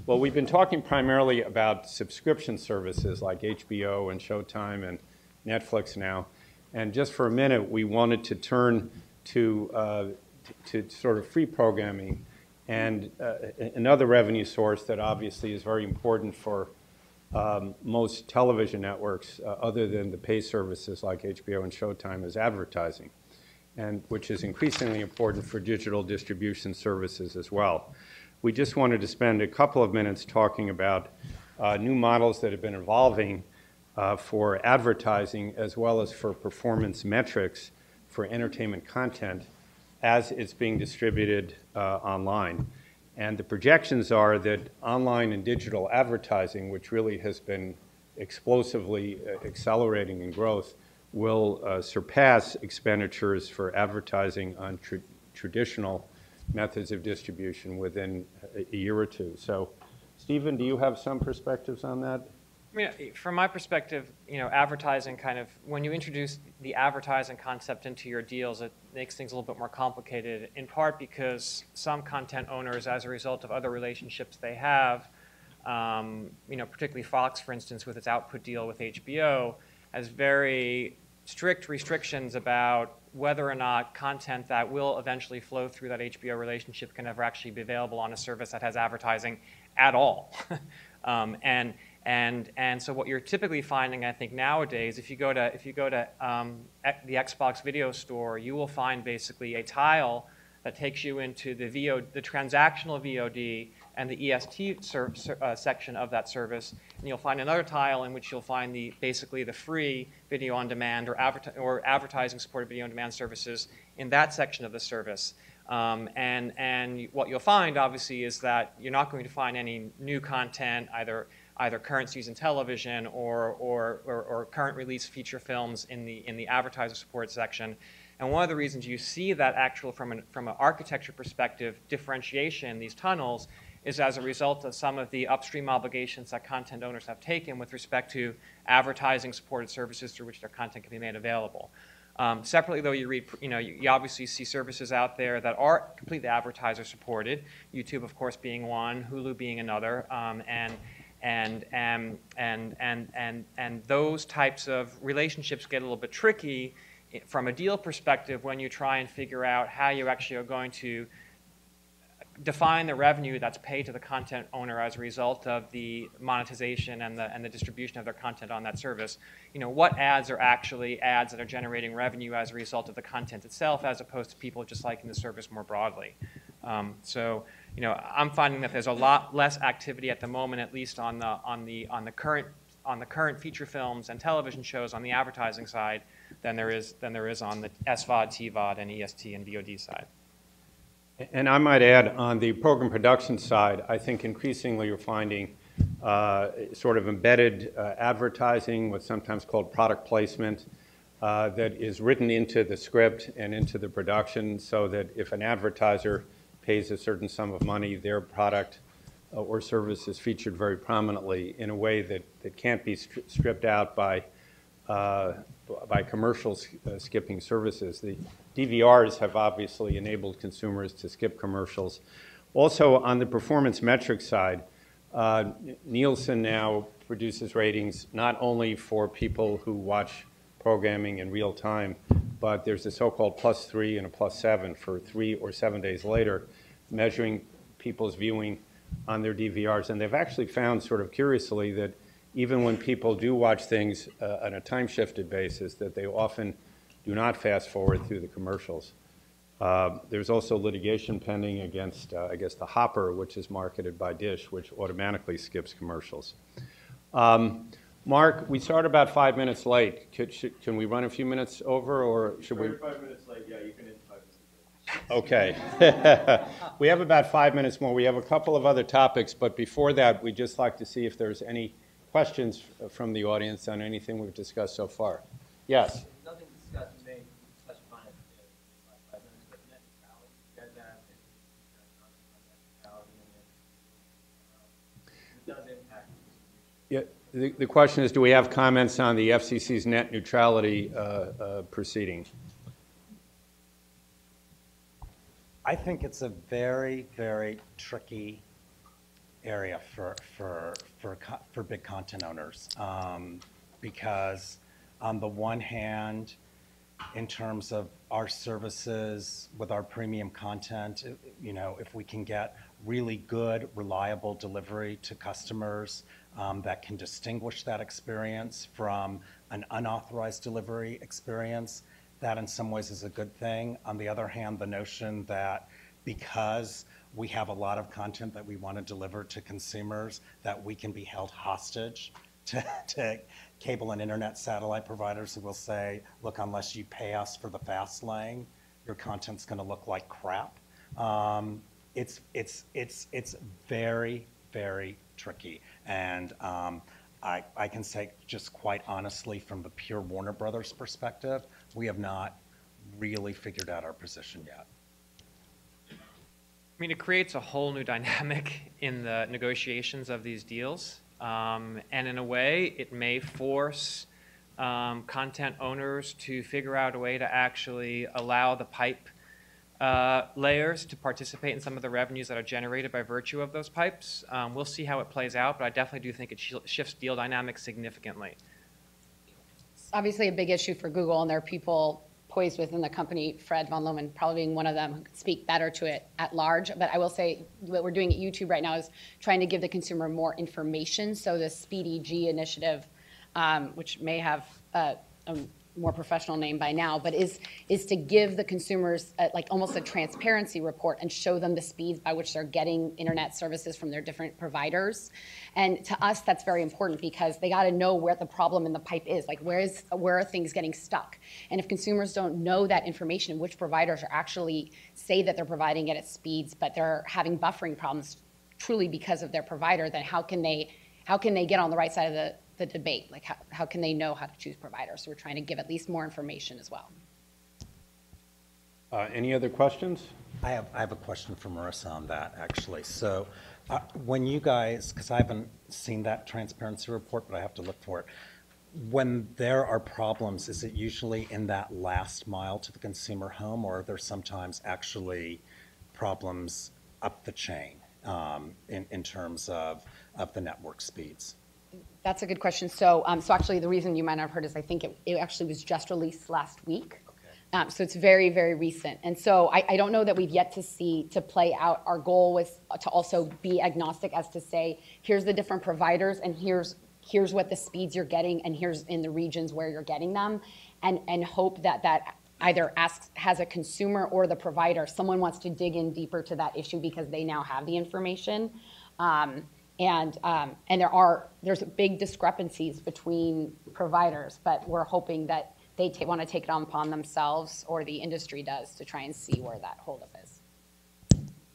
Well, we've been talking primarily about subscription services like HBO and Showtime and Netflix now, and just for a minute we wanted to turn to sort of free programming. And another revenue source that obviously is very important for most television networks, other than the pay services like HBO and Showtime, is advertising, and which is increasingly important for digital distribution services as well. We just wanted to spend a couple of minutes talking about new models that have been evolving for advertising, as well as for performance metrics for entertainment content as it's being distributed online. And the projections are that online and digital advertising, which really has been explosively accelerating in growth, will surpass expenditures for advertising on traditional methods of distribution within a year or two. So, Stephen, do you have some perspectives on that? I mean, from my perspective, you know, advertising kind of, when you introduce the advertising concept into your deals, it makes things a little bit more complicated, in part because some content owners, as a result of other relationships they have, you know, particularly Fox, for instance, with its output deal with HBO, has very strict restrictions about whether or not content that will eventually flow through that HBO relationship can ever actually be available on a service that has advertising at all. And so what you're typically finding, I think, nowadays, if you go to the Xbox video store, you will find basically a tile that takes you into the transactional VOD and the EST section of that service, and you'll find another tile in which you'll find basically the free video on demand or advertising supported video on demand services in that section of the service. And what you'll find, obviously, is that you're not going to find any new content, either current season television or current release feature films in the advertiser support section. And one of the reasons you see that actual, from an architecture perspective, differentiation in these tunnels is as a result of some of the upstream obligations that content owners have taken with respect to advertising supported services through which their content can be made available. Separately, though, you obviously see services out there that are completely advertiser supported, YouTube, of course, being one, Hulu being another, and those types of relationships get a little bit tricky from a deal perspective when you try and figure out how you actually are going to define the revenue that's paid to the content owner as a result of the monetization and the distribution of their content on that service. You know, what ads are actually ads that are generating revenue as a result of the content itself, as opposed to people just liking the service more broadly. So, you know, I'm finding that there's a lot less activity at the moment, at least on the current feature films and television shows on the advertising side than there is on the SVOD, TVOD, and EST and VOD side. And I might add, on the program production side, I think increasingly you're finding sort of embedded advertising, what's sometimes called product placement, that is written into the script and into the production so that if an advertiser pays a certain sum of money, their product or service is featured very prominently in a way that, can't be stripped out by commercial skipping services. The DVRs have obviously enabled consumers to skip commercials. Also, on the performance metric side, Nielsen now produces ratings not only for people who watch programming in real time, but there's a so-called +3 and a +7 for 3 or 7 days later, measuring people's viewing on their DVRs. And they've actually found, sort of curiously, that even when people do watch things on a time-shifted basis, that they often do not fast forward through the commercials. There's also litigation pending against, I guess, the Hopper, which is marketed by Dish, which automatically skips commercials. Mark, we start about 5 minutes late. Can we run a few minutes over, or should we? 5 minutes late, yeah, you can end 5 minutes late. Okay. We have about 5 minutes more. We have a couple of other topics, but before that, we'd just like to see if there's any questions from the audience on anything we've discussed so far. Yes? Nothing discussed, we may touch upon it in the last 5 minutes, but net neutrality, dead net, it does impact distribution. Yeah, the question is, do we have comments on the FCC's net neutrality proceeding? I think it's a very, very tricky area for big content owners, because on the one hand, in terms of our services with our premium content, you know, if we can get really good, reliable delivery to customers that can distinguish that experience from an unauthorized delivery experience, that in some ways is a good thing. On the other hand, the notion that because we have a lot of content that we want to deliver to consumers, that we can be held hostage to cable and internet satellite providers who will say, look, unless you pay us for the fast lane, your content's going to look like crap. It's very, very tricky. And I can say just quite honestly, from the pure Warner Brothers perspective, we have not really figured out our position yet. I mean, it creates a whole new dynamic in the negotiations of these deals, and in a way, it may force content owners to figure out a way to actually allow the pipe layers to participate in some of the revenues that are generated by virtue of those pipes. We'll see how it plays out, but I definitely do think it shifts deal dynamics significantly. It's obviously a big issue for Google, and there are people within the company, Fred Von Loman probably being one of them, who could speak better to it at large. But I will say what we're doing at YouTube right now is trying to give the consumer more information. So the SpeedyG initiative, which may have a more professional name by now, but is to give the consumers like almost a transparency report and show them the speeds by which they're getting internet services from their different providers. And to us, that's very important because they got to know where the problem in the pipe is, like where are things getting stuck. And if consumers don't know that information, which providers are actually say that they're providing it at speeds, but they're having buffering problems truly because of their provider, then how can they get on the right side of the debate? Like how can they know how to choose providers? So we're trying to give at least more information as well. Any other questions? I have a question for Marissa on that, actually. So when you guys, because I haven't seen that transparency report, but I have to look for it. When there are problems, is it usually in that last mile to the consumer home, or are there sometimes actually problems up the chain in terms of the network speeds? That's a good question. So, so actually the reason you might not have heard is I think it actually was just released last week. So it's very, very recent. And so I don't know that we've yet to see to play out. Our goal was to also be agnostic as to say, here's the different providers and here's what the speeds you're getting and here's in the regions where you're getting them, and hope that that either has a consumer or the provider, someone wants to dig in deeper to that issue because they now have the information. And there's big discrepancies between providers, but we're hoping that they want to take it on upon themselves, or the industry does, to try and see where that holdup is.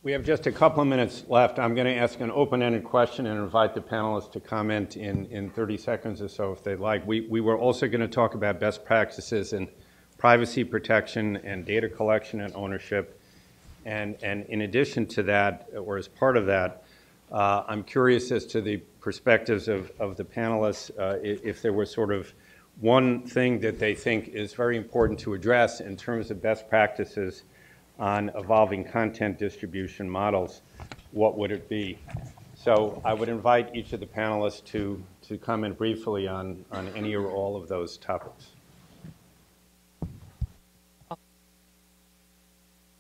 We have just a couple of minutes left. I'm going to ask an open-ended question and invite the panelists to comment in 30 seconds or so if they'd like. We were also going to talk about best practices in privacy protection and data collection and ownership. And in addition to that, or as part of that, I'm curious as to the perspectives of the panelists, if there was sort of one thing that they think is very important to address in terms of best practices on evolving content distribution models, what would it be? So I would invite each of the panelists to comment briefly on any or all of those topics.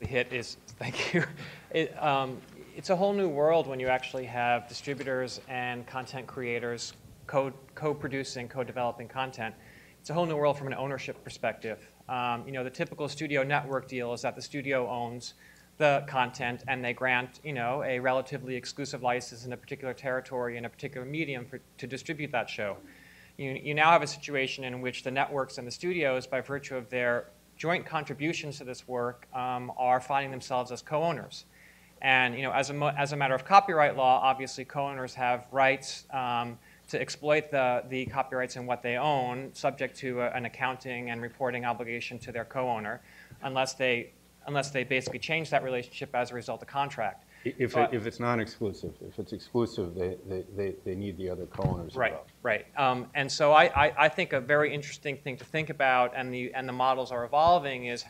The hit is, thank you. It's a whole new world when you actually have distributors and content creators co-producing, co-developing content. It's a whole new world from an ownership perspective. You know, the typical studio network deal is that the studio owns the content and they grant, you know, a relatively exclusive license in a particular territory in a particular medium to distribute that show. You now have a situation in which the networks and the studios, by virtue of their joint contributions to this work, are finding themselves as co-owners. And, you know, as a matter of copyright law, obviously co-owners have rights to exploit the copyrights in what they own, subject to an accounting and reporting obligation to their co-owner, unless they basically change that relationship as a result of contract. If it's non-exclusive, if it's exclusive, they need the other co-owners. Right, involved. Right. And so I think a very interesting thing to think about, and the models are evolving, is,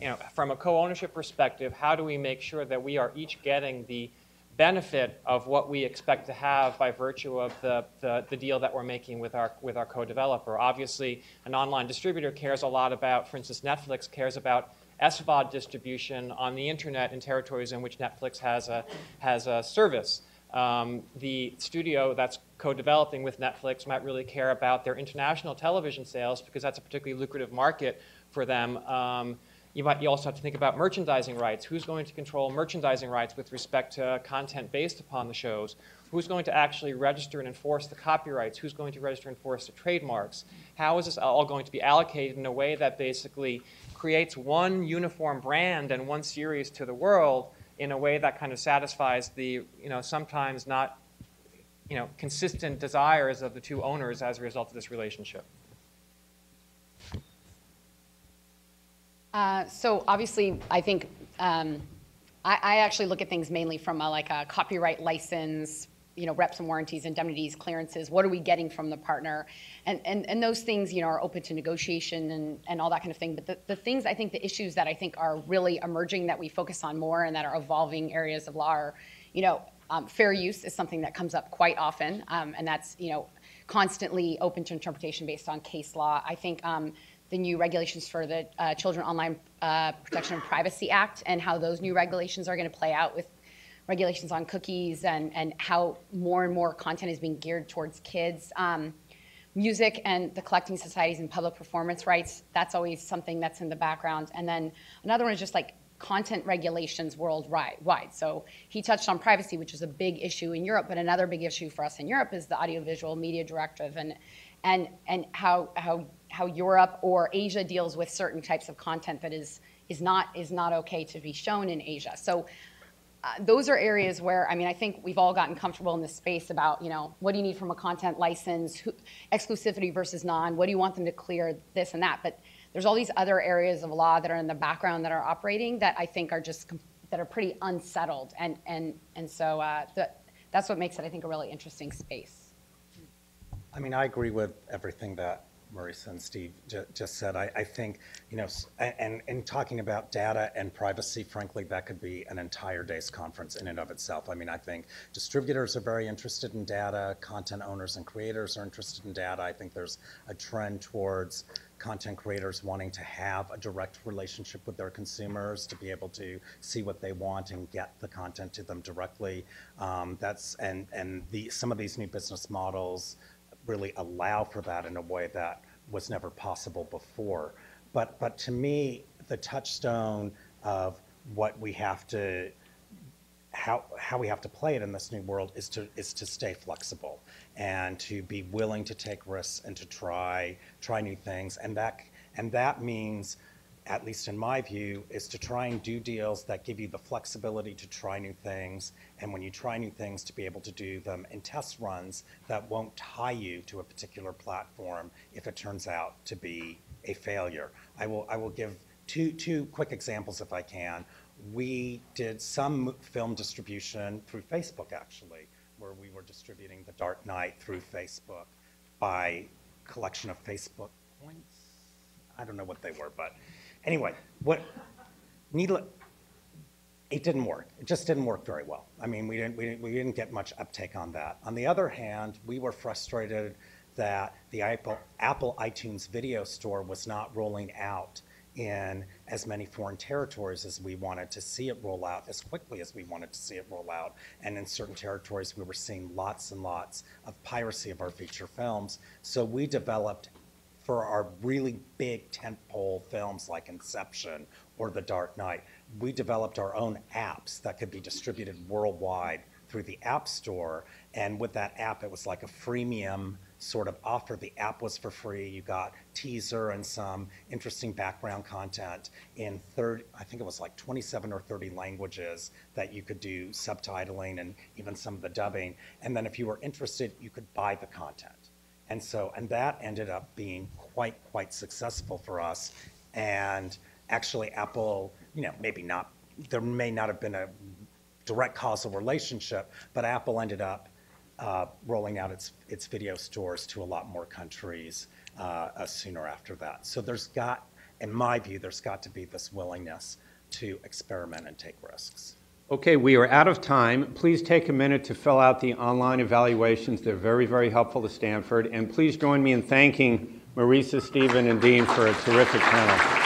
you know, from a co-ownership perspective, how do we make sure that we are each getting the benefit of what we expect to have by virtue of the deal that we're making with our co-developer. Obviously, an online distributor cares a lot about, for instance, Netflix cares about SVOD distribution on the internet in territories in which Netflix has a service. The studio that's co-developing with Netflix might really care about their international television sales because that's a particularly lucrative market for them. You also have to think about merchandising rights. Who's going to control merchandising rights with respect to content based upon the shows? Who's going to actually register and enforce the copyrights? Who's going to register and enforce the trademarks? How is this all going to be allocated in a way that basically creates one uniform brand and one series to the world in a way that kind of satisfies the, you know, sometimes not, you know, consistent desires of the two owners as a result of this relationship? So obviously, I think I actually look at things mainly from a copyright license, you know, reps and warranties, indemnities, clearances. What are we getting from the partner? And those things, you know, are open to negotiation and all that kind of thing. But the things, I think, the issues that I think are really emerging that we focus on more and that are evolving areas of law are, you know, fair use is something that comes up quite often, and that's, you know, constantly open to interpretation based on case law. I think. The new regulations for the Children Online Protection and Privacy Act and how those new regulations are going to play out with regulations on cookies and how more and more content is being geared towards kids. Music and the collecting societies and public performance rights, that's always something that's in the background. And then another one is just like content regulations worldwide. So he touched on privacy, which is a big issue in Europe, but another big issue for us in Europe is the Audiovisual Media Directive and how Europe or Asia deals with certain types of content that is not okay to be shown in Asia. So those are areas where, I mean, I think we've all gotten comfortable in this space about, you know, what do you need from a content license, exclusivity versus non, what do you want them to clear, this and that. But there's all these other areas of law that are in the background that are operating that I think are just, that are pretty unsettled. And so that's what makes it, I think, a really interesting space. I mean, I agree with everything that Marissa and Steve just said. I think, you know, and talking about data and privacy, frankly, that could be an entire day's conference in and of itself. I mean, I think distributors are very interested in data, content owners and creators are interested in data. I think there's a trend towards content creators wanting to have a direct relationship with their consumers, to be able to see what they want and get the content to them directly. Some of these new business models really allow for that in a way that was never possible before. But to me, the touchstone of what we have to, how we have to play it in this new world is to stay flexible and to be willing to take risks and to try new things. And that means at least in my view, is to try and do deals that give you the flexibility to try new things, and when you try new things, to be able to do them in test runs that won't tie you to a particular platform if it turns out to be a failure. I will give two quick examples if I can. We did some film distribution through Facebook, actually, where we were distributing The Dark Knight through Facebook by collection of Facebook points. I don't know what they were, but anyway, it didn't work. It just didn't work very well. I mean, we didn't get much uptake on that. On the other hand, we were frustrated that the Apple iTunes video store was not rolling out in as many foreign territories as we wanted to see it roll out, as quickly as we wanted to see it roll out. And in certain territories, we were seeing lots and lots of piracy of our feature films. So we developed, for our really big tentpole films like Inception or The Dark Knight, we developed our own apps that could be distributed worldwide through the App Store. And with that app, it was like a freemium sort of offer. The app was for free. You got teaser and some interesting background content in 30, I think it was like 27 or 30 languages that you could do subtitling and even some of the dubbing. And then if you were interested, you could buy the content. And so, and that ended up being quite successful for us. And actually Apple, you know, maybe not, there may not have been a direct causal relationship, but Apple ended up rolling out its video stores to a lot more countries sooner after that. So there's got, in my view, there's got to be this willingness to experiment and take risks. Okay, we are out of time. Please take a minute to fill out the online evaluations. They're very, very helpful to Stanford. And please join me in thanking Marisa, Stephen, and Dean for a terrific panel.